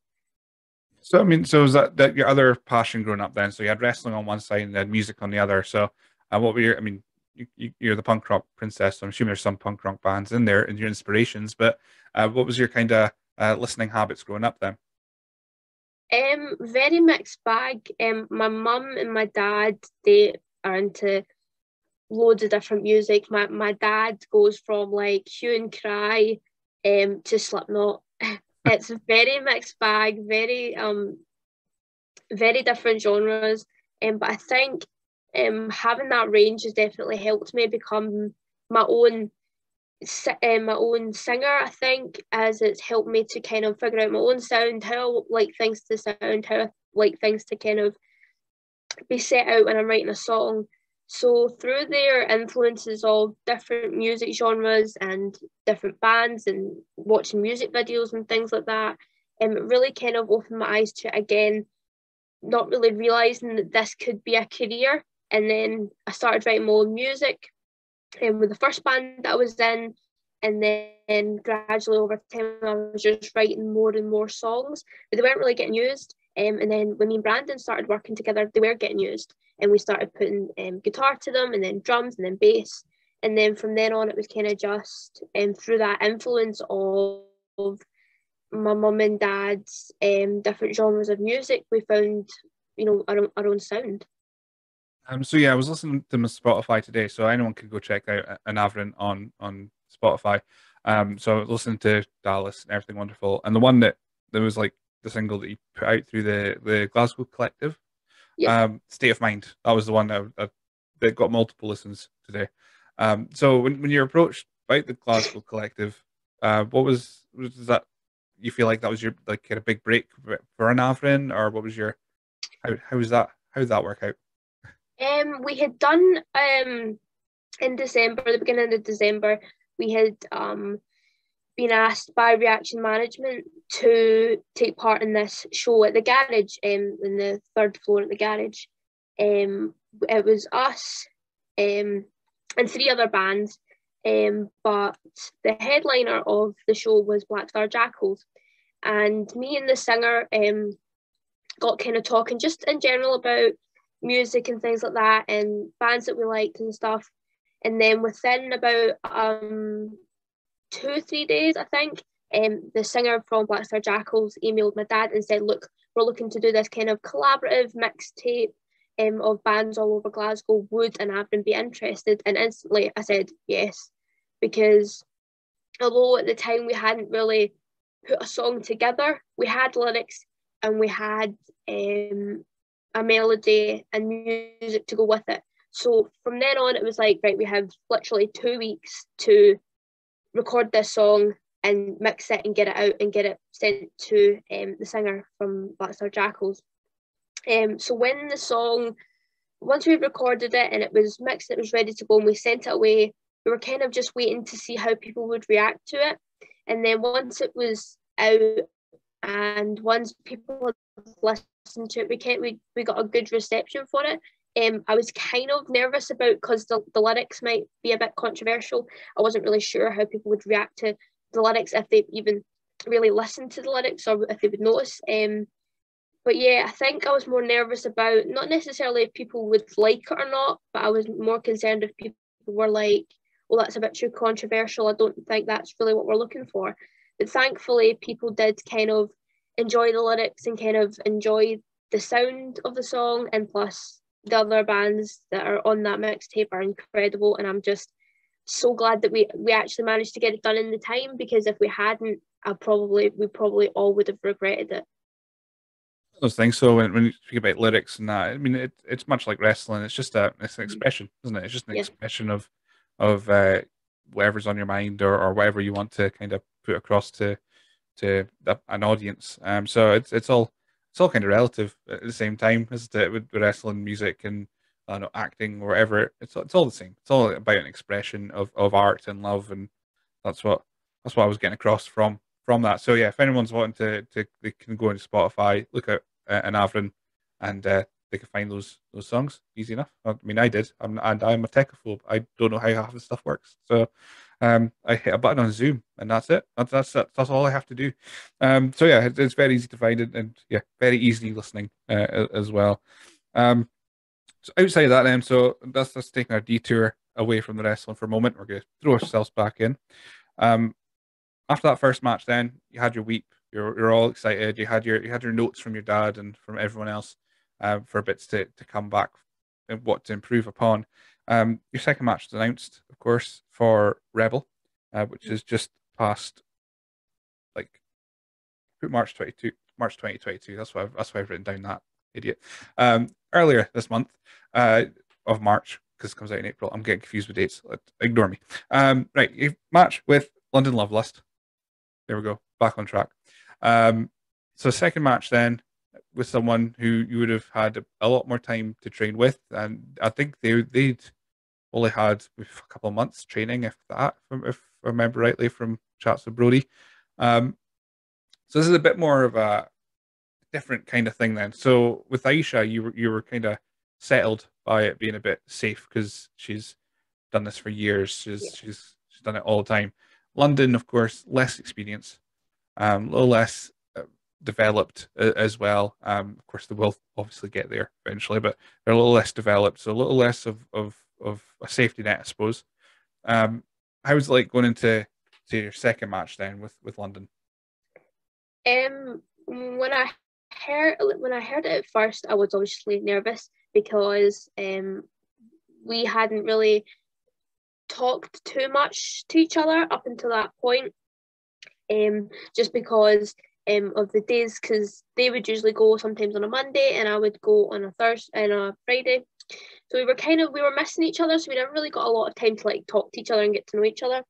So, I mean, so was that your other passion growing up then? So you had wrestling on one side and then music on the other. So what were your, I mean, you're the punk rock princess, so I'm assuming there's some punk rock bands in there and your inspirations, but what was your kind of listening habits growing up then? Very mixed bag. My mum and my dad, they are into loads of different music. My dad goes from like Hue and Cry to Slipknot. It's very mixed bag, very different genres. But I think having that range has definitely helped me become my own singer, I think, as it's helped me to kind of figure out my own sound, how I like things to sound, how I like things to kind of be set out when I'm writing a song. So through their influences of different music genres and different bands and watching music videos and things like that, it really kind of opened my eyes to it again, not really realising that this could be a career. And then I started writing my own music with the first band that I was in, and then gradually over time I was just writing more and more songs, but they weren't really getting used. And then when me and Brandon started working together, they were getting used, and we started putting guitar to them, and then drums, and then bass, and then from then on it was kind of just through that influence of my mum and dad's different genres of music, we found, you know, our own sound. So yeah, I was listening to my Spotify today, so anyone could go check out Anavrin on Spotify. So I was listening to Dallas and Everything Wonderful, and the one that there was like the single that he put out through the Glasgow Collective, yeah. State of Mind. That was the one that got multiple listens today. So when you're approached by the Glasgow Collective, what was that? You feel like that was your like kind of big break for Anavrin, or what was your how did that work out? We had done in December, the beginning of December, we had been asked by Reaction Management to take part in this show at the garage, in the third floor at the garage. It was us and three other bands, but the headliner of the show was Black Star Jackals, and me and the singer got kind of talking just in general about music and things like that and bands that we liked and stuff. And then within about 2 or 3 days, I think, the singer from Black Star Jackals emailed my dad and said, look, we're looking to do this kind of collaborative mixtape of bands all over Glasgow, would Anavrin be interested? And instantly I said yes, because although at the time we hadn't really put a song together, we had lyrics and we had a melody and music to go with it. So from then on it was like, right, we have literally 2 weeks to record this song and mix it and get it out and get it sent to the singer from Black Star Jackals. So when the song, once we recorded it and it was mixed, it was ready to go and we sent it away, we were kind of just waiting to see how people would react to it. And then once it was out and once people had listened to it, we got a good reception for it. I was kind of nervous about, because the lyrics might be a bit controversial. I wasn't really sure how people would react to the lyrics, if they even really listened to the lyrics or if they would notice. But yeah, I think I was more nervous about, not necessarily if people would like it or not, but I was more concerned if people were like, well, that's a bit too controversial, I don't think that's really what we're looking for. But thankfully people did kind of enjoy the lyrics and kind of enjoy the sound of the song, and plus the other bands that are on that mixtape are incredible, and I'm just so glad that we actually managed to get it done in the time, because if we hadn't, we probably all would have regretted it. Those things. So when you speak about lyrics and that, I mean, it's much like wrestling. It's just it's an expression, isn't it? It's just an expression of whatever's on your mind or whatever you want to kind of put across to an audience. So it's all kind of relative at the same time, isn't it? With wrestling, music, and acting, or whatever. It's all the same. It's all about an expression of art and love, and that's what I was getting across from that. So yeah, if anyone's wanting to they can go into Spotify, look at Anavrin, and they can find those songs easy enough. I mean, I did, and I'm a techophobe. I don't know how half the stuff works. So I hit a button on Zoom, and that's it. That's all I have to do. So yeah, it's very easy to find it, and yeah, very easily listening as well. So outside of that, then, so that's taking our detour away from the wrestling for a moment. We're going to throw ourselves back in. After that first match, then you had your weep. You're all excited. You had your notes from your dad and from everyone else for bits to come back and what to improve upon. Your second match was announced, of course, for Rebel, which is just past like March 2022. That's why I've written down that idiot. Earlier this month of March, because it comes out in April. I'm getting confused with dates. Ignore me. Right, a match with London Lovelust. There we go. Back on track. So second match then with someone who you would have had a lot more time to train with, and I think they'd only had a couple of months training, if that, if I remember rightly from chats with Brody. So this is a bit more of a different kind of thing then. So with Aisha, you were kind of settled by it being a bit safe because she's done this for years. She's done it all the time. London, of course, less experience, a little less developed as well. Of course, they will obviously get there eventually, but they're a little less developed, so a little less of a safety net, I suppose. How was it like going into your second match then with London? When I heard it at first, I was obviously nervous because we hadn't really talked too much to each other up until that point, just because of the days, because they would usually go sometimes on a Monday and I would go on a Thursday and a Friday, so we were missing each other, so we never really got a lot of time to like talk to each other and get to know each other.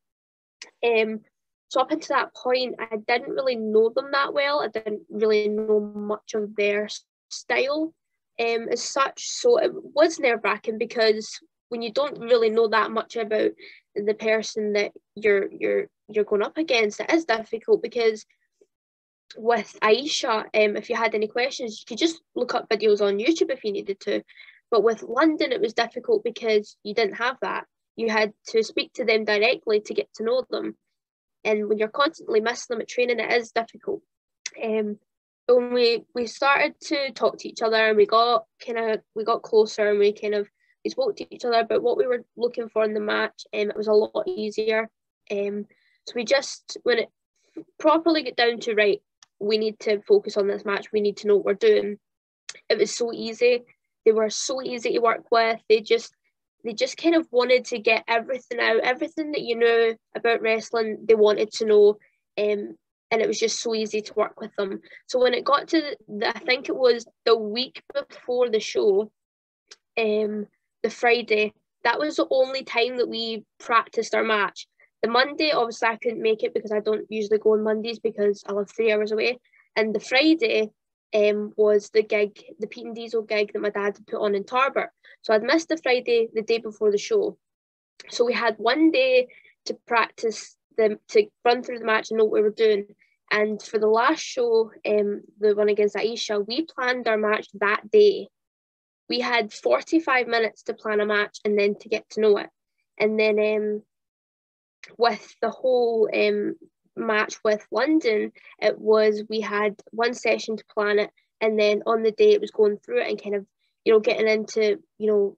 So up until that point, I didn't really know them that well. I didn't really know much of their style as such, so it was nerve-wracking because when you don't really know that much about the person that you're going up against, it is difficult because with Aisha, if you had any questions, you could just look up videos on YouTube if you needed to. But with London, it was difficult because you didn't have that. You had to speak to them directly to get to know them. And when you're constantly missing them at training, it is difficult. When we started to talk to each other and we got closer and we spoke to each other about what we were looking for in the match, and it was a lot easier. So we just, when it properly got down to, right, we need to focus on this match, we need to know what we're doing, it was so easy. They were so easy to work with. They just kind of wanted to get everything out, everything that you knew about wrestling, they wanted to know, and it was just so easy to work with them. So when it got to, I think it was the week before the show, the Friday, that was the only time that we practiced our match. The Monday, obviously I couldn't make it because I don't usually go on Mondays because I live 3 hours away, and the Friday was the gig, the Pete and Diesel gig that my dad had put on in Tarbert. So I'd missed the Friday, the day before the show. So we had one day to practice them, to run through the match and know what we were doing. And for the last show, the one against Aisha, we planned our match that day. We had 45 minutes to plan a match and then to get to know it. And then with the whole match with London, it was, we had one session to plan it, and then on the day it was going through it and kind of, you know, getting into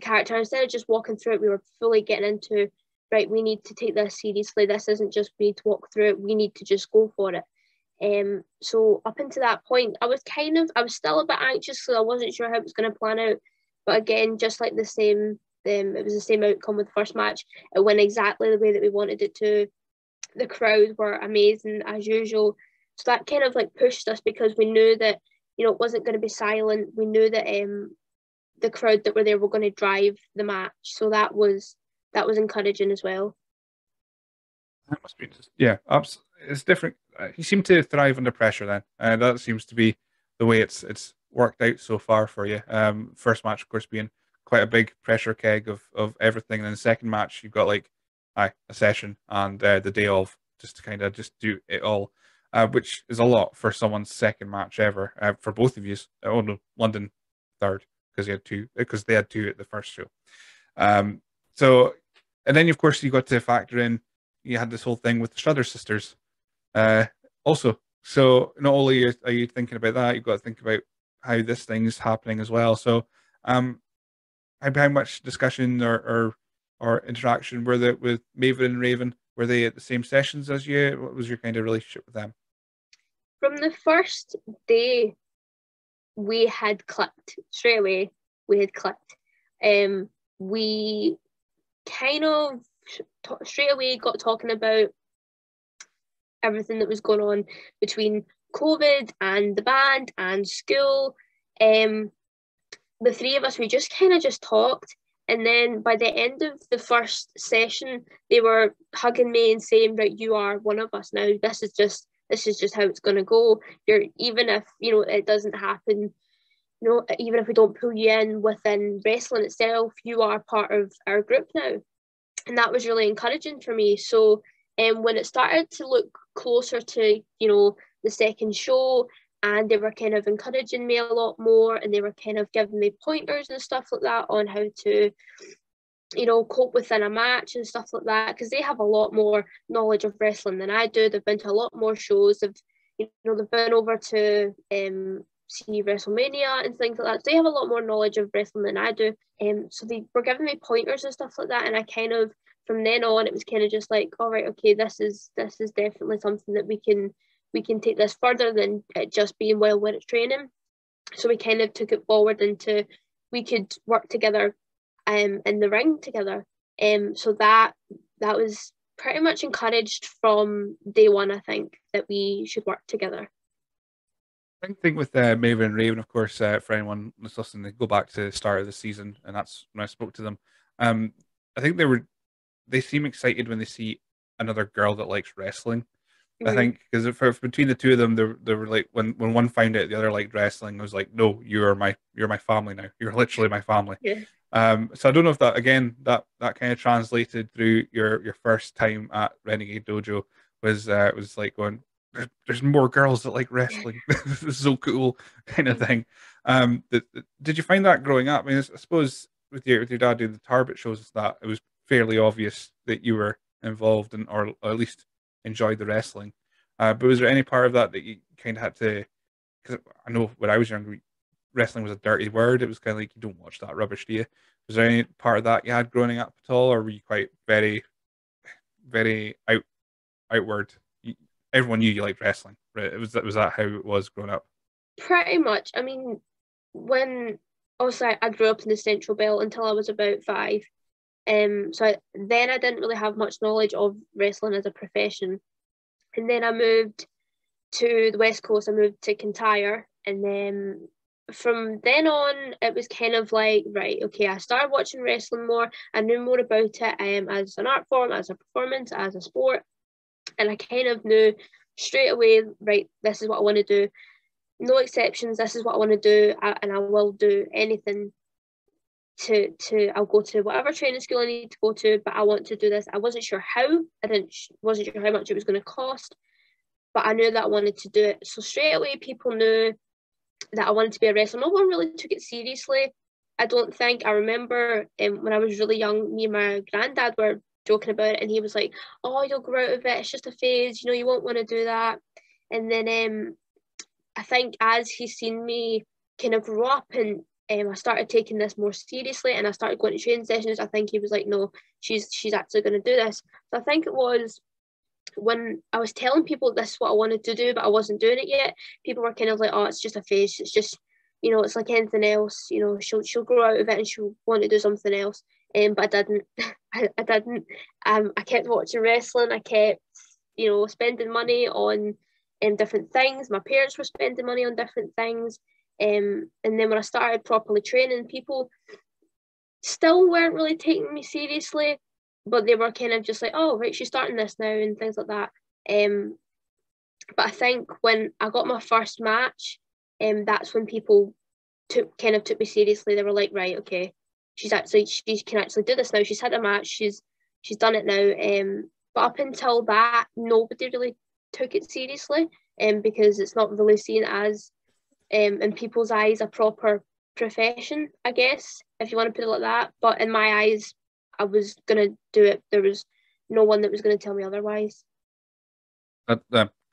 character instead of just walking through it. We were fully getting into, right, we need to take this seriously, this isn't just we need to walk through it, we need to just go for it. So up until that point, I was still a bit anxious because I wasn't sure how it was going to plan out, but again, just like the same, it was the same outcome with the first match. It went exactly the way that we wanted it to. The crowd were amazing as usual, so that kind of like pushed us because we knew that, you know, it wasn't going to be silent. We knew that the crowd that were there were going to drive the match, so that was encouraging as well. That must be interesting. Yeah, absolutely. It's different. He seemed to thrive under pressure then, and that seems to be the way it's worked out so far for you. First match, of course, being quite a big pressure keg of everything, and then the second match you've got like a session and the day of, just to kind of just do it all, which is a lot for someone's second match ever, for both of you. Oh no, London third, because they had two at the first show. So, and then of course you got to factor in, you had this whole thing with the Struthers sisters also, so not only are you thinking about that, you've got to think about how this thing is happening as well. So how much discussion or or interaction with Maven and Raven? Were they at the same sessions as you? What was your kind of relationship with them? From the first day, we had clicked. Straight away, we had clicked. We kind of straight away got talking about everything that was going on between COVID and the band and school. The three of us, we just kind of just talked. And then by the end of the first session, they were hugging me and saying, right, you are one of us now. This is just how it's going to go. You're, even if, you know, it doesn't happen, you know, even if we don't pull you in within wrestling itself, you are part of our group now. And that was really encouraging for me. So when it started to look closer to, you know, the second show, and they were kind of encouraging me a lot more, and they were kind of giving me pointers and stuff like that on how to, you know, cope within a match and stuff like that, because they have a lot more knowledge of wrestling than I do. They've been to a lot more shows. They've, you know, they've been over to see WrestleMania and things like that. So they have a lot more knowledge of wrestling than I do. So they were giving me pointers and stuff like that, and I kind of, from then on, it was kind of just like, all right, okay, this is definitely something that we can take this further than it just being while we're at training. So we kind of took it forward into, we could work together in the ring together. So that was pretty much encouraged from day one, I think, that we should work together. I think with Maven and Raven, of course, for anyone that's listening, they go back to the start of the season, and that's when I spoke to them. I think they seem excited when they see another girl that likes wrestling. I think because between the two of them, they were like, when one found out the other liked wrestling, it was like, no, you're my family now. You're literally my family. Yeah. So I don't know if that, again, that kind of translated through your first time at Renegade Dojo was like going, there's more girls that like wrestling. This is so cool, kind of thing. Did you find that growing up? I mean, I suppose with your dad doing the Tarbert shows, that it was fairly obvious that you were involved in, or at least enjoyed the wrestling, but was there any part of that you kind of had to, because I know when I was younger, wrestling was a dirty word. It was kind of like, you don't watch that rubbish, do you? Was there any part of that you had growing up at all, or were you quite very, very outward? Everyone knew you liked wrestling, right? Was that how it was growing up? Pretty much. I mean, when obviously I grew up in the Central Belt until I was about 5. So then I didn't really have much knowledge of wrestling as a profession. And then I moved to the West Coast. I moved to Kintyre. And then from then on, it was kind of like, right, okay, I started watching wrestling more. I knew more about it as an art form, as a performance, as a sport. And I kind of knew straight away, right, this is what I want to do. No exceptions. This is what I want to do. And I will do anything. I'll go to whatever training school I need to go to, but I want to do this. I wasn't sure how. I wasn't sure how much it was going to cost, but I knew that I wanted to do it. So straight away, people knew that I wanted to be a wrestler. No one really took it seriously, I don't think. I remember when I was really young, me and my granddad were joking about it, and he was like, "Oh, you'll grow out of it. It's just a phase. You know, you won't want to do that." And then I think as he's seen me kind of grow up and I started taking this more seriously, and I started going to training sessions, I think he was like, no, she's actually going to do this. So I think it was when I was telling people this is what I wanted to do, but I wasn't doing it yet, people were kind of like, oh, it's just a phase. It's just, you know, it's like anything else. You know, she'll grow out of it and she'll want to do something else. But I didn't. I didn't. I kept watching wrestling. I kept, you know, spending money on different things. My parents were spending money on different things. And then when I started properly training, people still weren't really taking me seriously, but they were kind of just like, oh, right, she's starting this now and things like that. But I think when I got my first match, that's when people took me seriously. They were like, right, okay, she can actually do this now. She's had a match. She's done it now. But up until that, nobody really took it seriously, because it's not really seen as, in people's eyes, a proper profession, I guess, if you want to put it like that. But in my eyes, I was going to do it. There was no one that was going to tell me otherwise.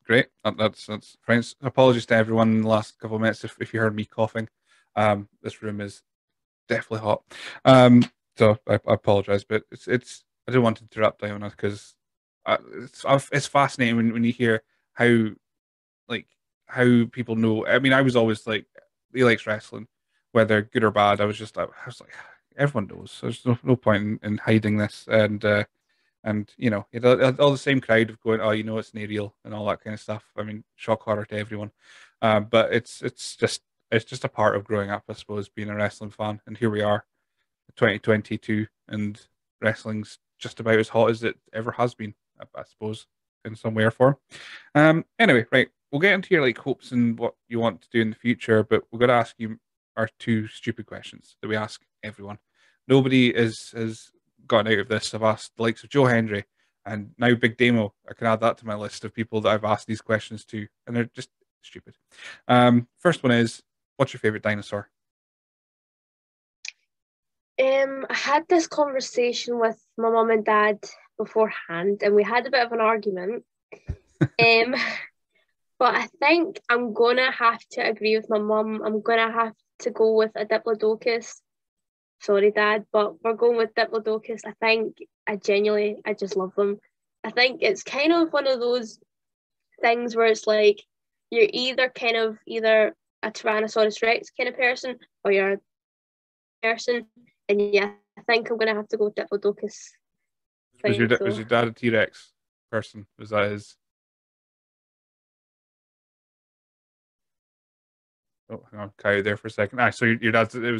Great. That's friends. Apologies to everyone in the last couple of minutes if you heard me coughing. This room is definitely hot. So I apologize, but it's I didn't want to interrupt Iona because it's fascinating when you hear how people know. I mean, I was always like, he likes wrestling, whether good or bad. I was like, everyone knows. So there's no point in hiding this, and you know, it had all the same crowd of going, oh, you know, it's not real and all that kind of stuff. I mean, shock horror to everyone, but it's just a part of growing up, I suppose, being a wrestling fan. And here we are, 2022, and wrestling's just about as hot as it ever has been, I suppose, in some way or form. Anyway, right, we'll get into your like hopes and what you want to do in the future, but we're going to ask you our two stupid questions that we ask everyone. Nobody has gotten out of this. I've asked the likes of Joe Hendry and now Big Damo. I can add that to my list of people that I've asked these questions to, and they're just stupid. First one is, what's your favorite dinosaur? I had this conversation with my mum and dad beforehand, and we had a bit of an argument. But I think I'm going to have to agree with my mum. I'm going to have to go with a diplodocus. Sorry, Dad, but we're going with diplodocus. I think I just love them. I think it's kind of one of those things where it's like you're either a Tyrannosaurus Rex kind of person or you're a person. And yeah, I think I'm going to have to go with diplodocus. Was your dad a T-Rex person? Was that his? Oh, hang on, Coyote there for a second. So your dad's a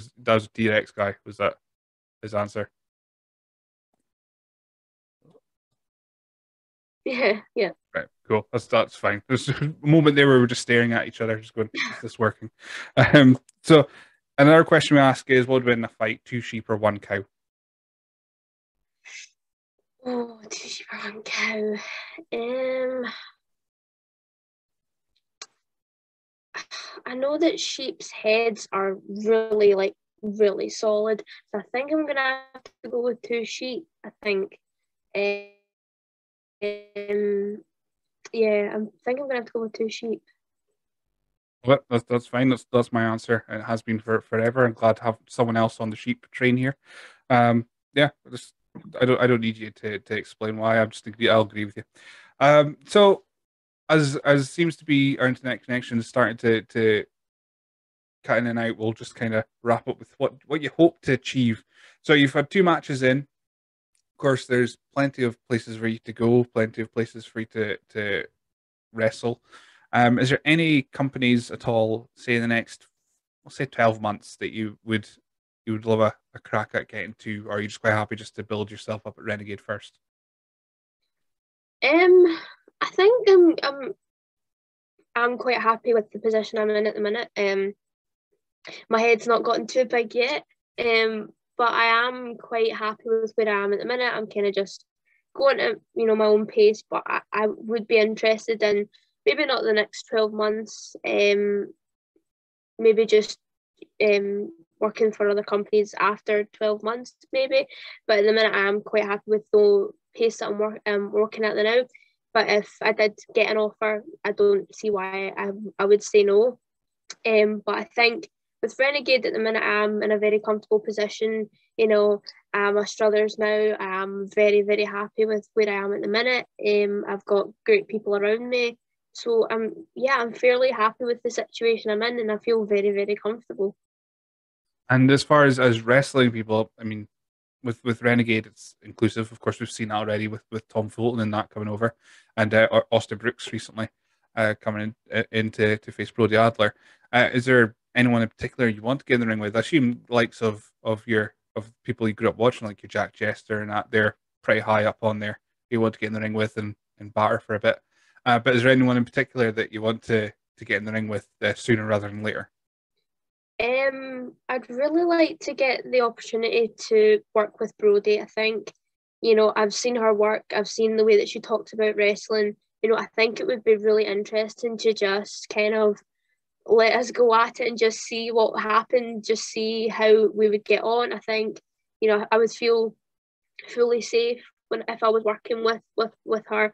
T-Rex guy. Was that his answer? Yeah. Right, cool. That's fine. There's a moment there where we were just staring at each other, just going, is this working? So another question we ask is, what would win in a fight, 2 sheep or 1 cow? Oh, 2 sheep or 1 cow. I know that sheep's heads are really, really solid. So I think I'm going to have to go with 2 sheep, I think. Yeah, I think I'm going to have to go with 2 sheep. Well, that's fine. That's my answer. It has been for forever. I'm glad to have someone else on the sheep train here. Yeah, I don't need you to explain why. I'll agree with you. So, as seems to be our internet connection is starting to cut in and out, we'll just kind of wrap up with what you hope to achieve. So you've had 2 matches in. Of course, there's plenty of places for you to go, plenty of places for you to wrestle. Is there any companies at all, say in the next, we'll say 12 months, that you would love a crack at getting to, or are you just quite happy just to build yourself up at Renegade first? I think I'm quite happy with the position I'm in at the minute. My head's not gotten too big yet, but I am quite happy with where I am at the minute. I'm kind of just going at my own pace, but I would be interested in maybe not the next 12 months, maybe just working for other companies after 12 months maybe. But at the minute I am quite happy with the pace that I'm working at now. But if I did get an offer, I don't see why I would say no. But I think with Renegade at the minute, I'm in a very comfortable position. I'm a Struthers now. I'm very, very happy with where I am at the minute. I've got great people around me. So, I'm fairly happy with the situation I'm in, and I feel very, very comfortable. And as far as wrestling people, I mean, with Renegade, it's inclusive. Of course, we've seen that already with Tom Fulton and that coming over, and Austin Brooks recently coming in to face Brody Adler. Is there anyone in particular you want to get in the ring with? I assume likes of people you grew up watching, like your Jack Jester and that. They're pretty high up on there. You want to get in the ring with and batter for a bit. But is there anyone in particular that you want to get in the ring with sooner rather than later? I'd really like to get the opportunity to work with Brody. I think, I've seen her work. I've seen the way that she talks about wrestling. I think it would be really interesting to just kind of let us go at it and just see what happened, just see how we would get on. I think, I would feel fully safe if I was working with her.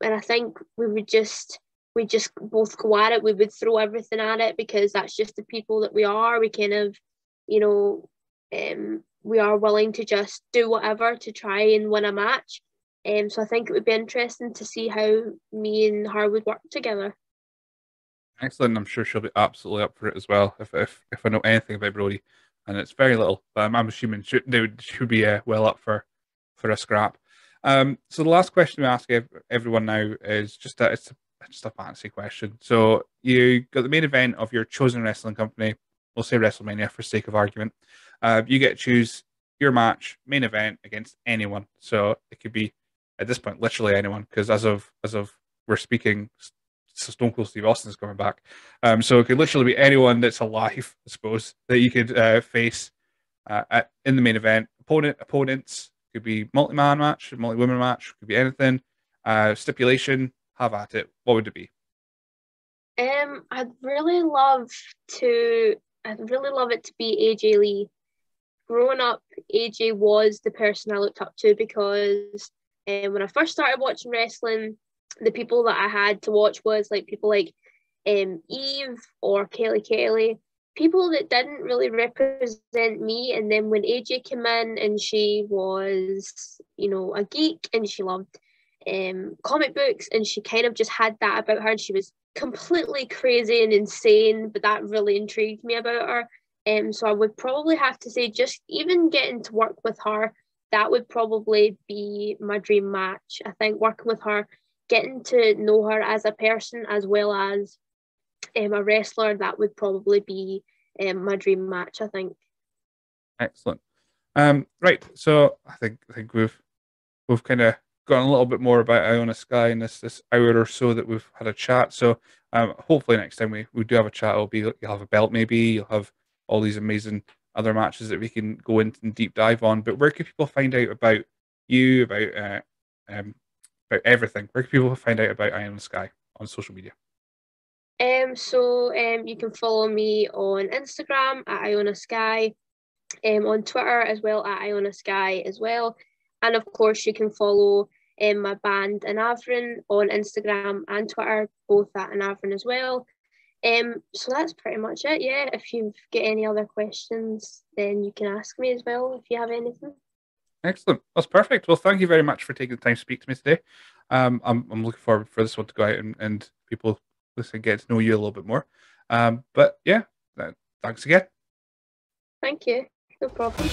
And I think we just both go at it. We would throw everything at it because that's just the people that we are. We kind of, we are willing to just do whatever to try and win a match. So I think it would be interesting to see how me and her would work together. Excellent. I'm sure she'll be absolutely up for it as well, if I know anything about Brody. And it's very little, but I'm assuming she would be well up for a scrap. So the last question we ask everyone now is just a fancy question. So you got the main event of your chosen wrestling company. We'll say WrestleMania for sake of argument. You get to choose your match, main event, against anyone. So it could be, at this point, literally anyone, because as of we're speaking, Stone Cold Steve Austin's coming back. So it could literally be anyone that's alive, I suppose, that you could face in the main event. Opponents, could be multi-man match, multi-woman match, could be anything. Stipulation, have at it. What would it be? I'd really love it to be AJ Lee. Growing up, AJ was the person I looked up to because when I first started watching wrestling, the people that I had to watch was like people like Eve or Kelly, people that didn't really represent me. And then when AJ came in and she was, you know, a geek and she loved comic books and she kind of just had that about her, and she was completely crazy and insane, but that really intrigued me about her. So I would probably have to say just even getting to work with her, that would probably be my dream match. I think working with her, getting to know her as a person as well as a wrestler, that would probably be my dream match, I think. Excellent. Right, so I think we've kind of gotten a little bit more about Iona Sky in this hour or so that we've had a chat. So hopefully next time we do have a chat, it'll be, you'll have a belt maybe, you'll have all these amazing other matches that we can go into and deep dive on. But where can people find out about you, about everything? Where can people find out about Iona Sky on social media? So you can follow me on Instagram at Iona Sky, on Twitter as well at Iona Sky as well. And of course you can follow my band Anavrin on Instagram and Twitter, both at Anavrin as well. So that's pretty much it. Yeah, if you've got any other questions, then you can ask me as well if you have anything. Excellent. That's perfect. Well, thank you very much for taking the time to speak to me today. I'm looking forward for this one to go out and people listen, get to know you a little bit more. But yeah, thanks again. Thank you. No problem.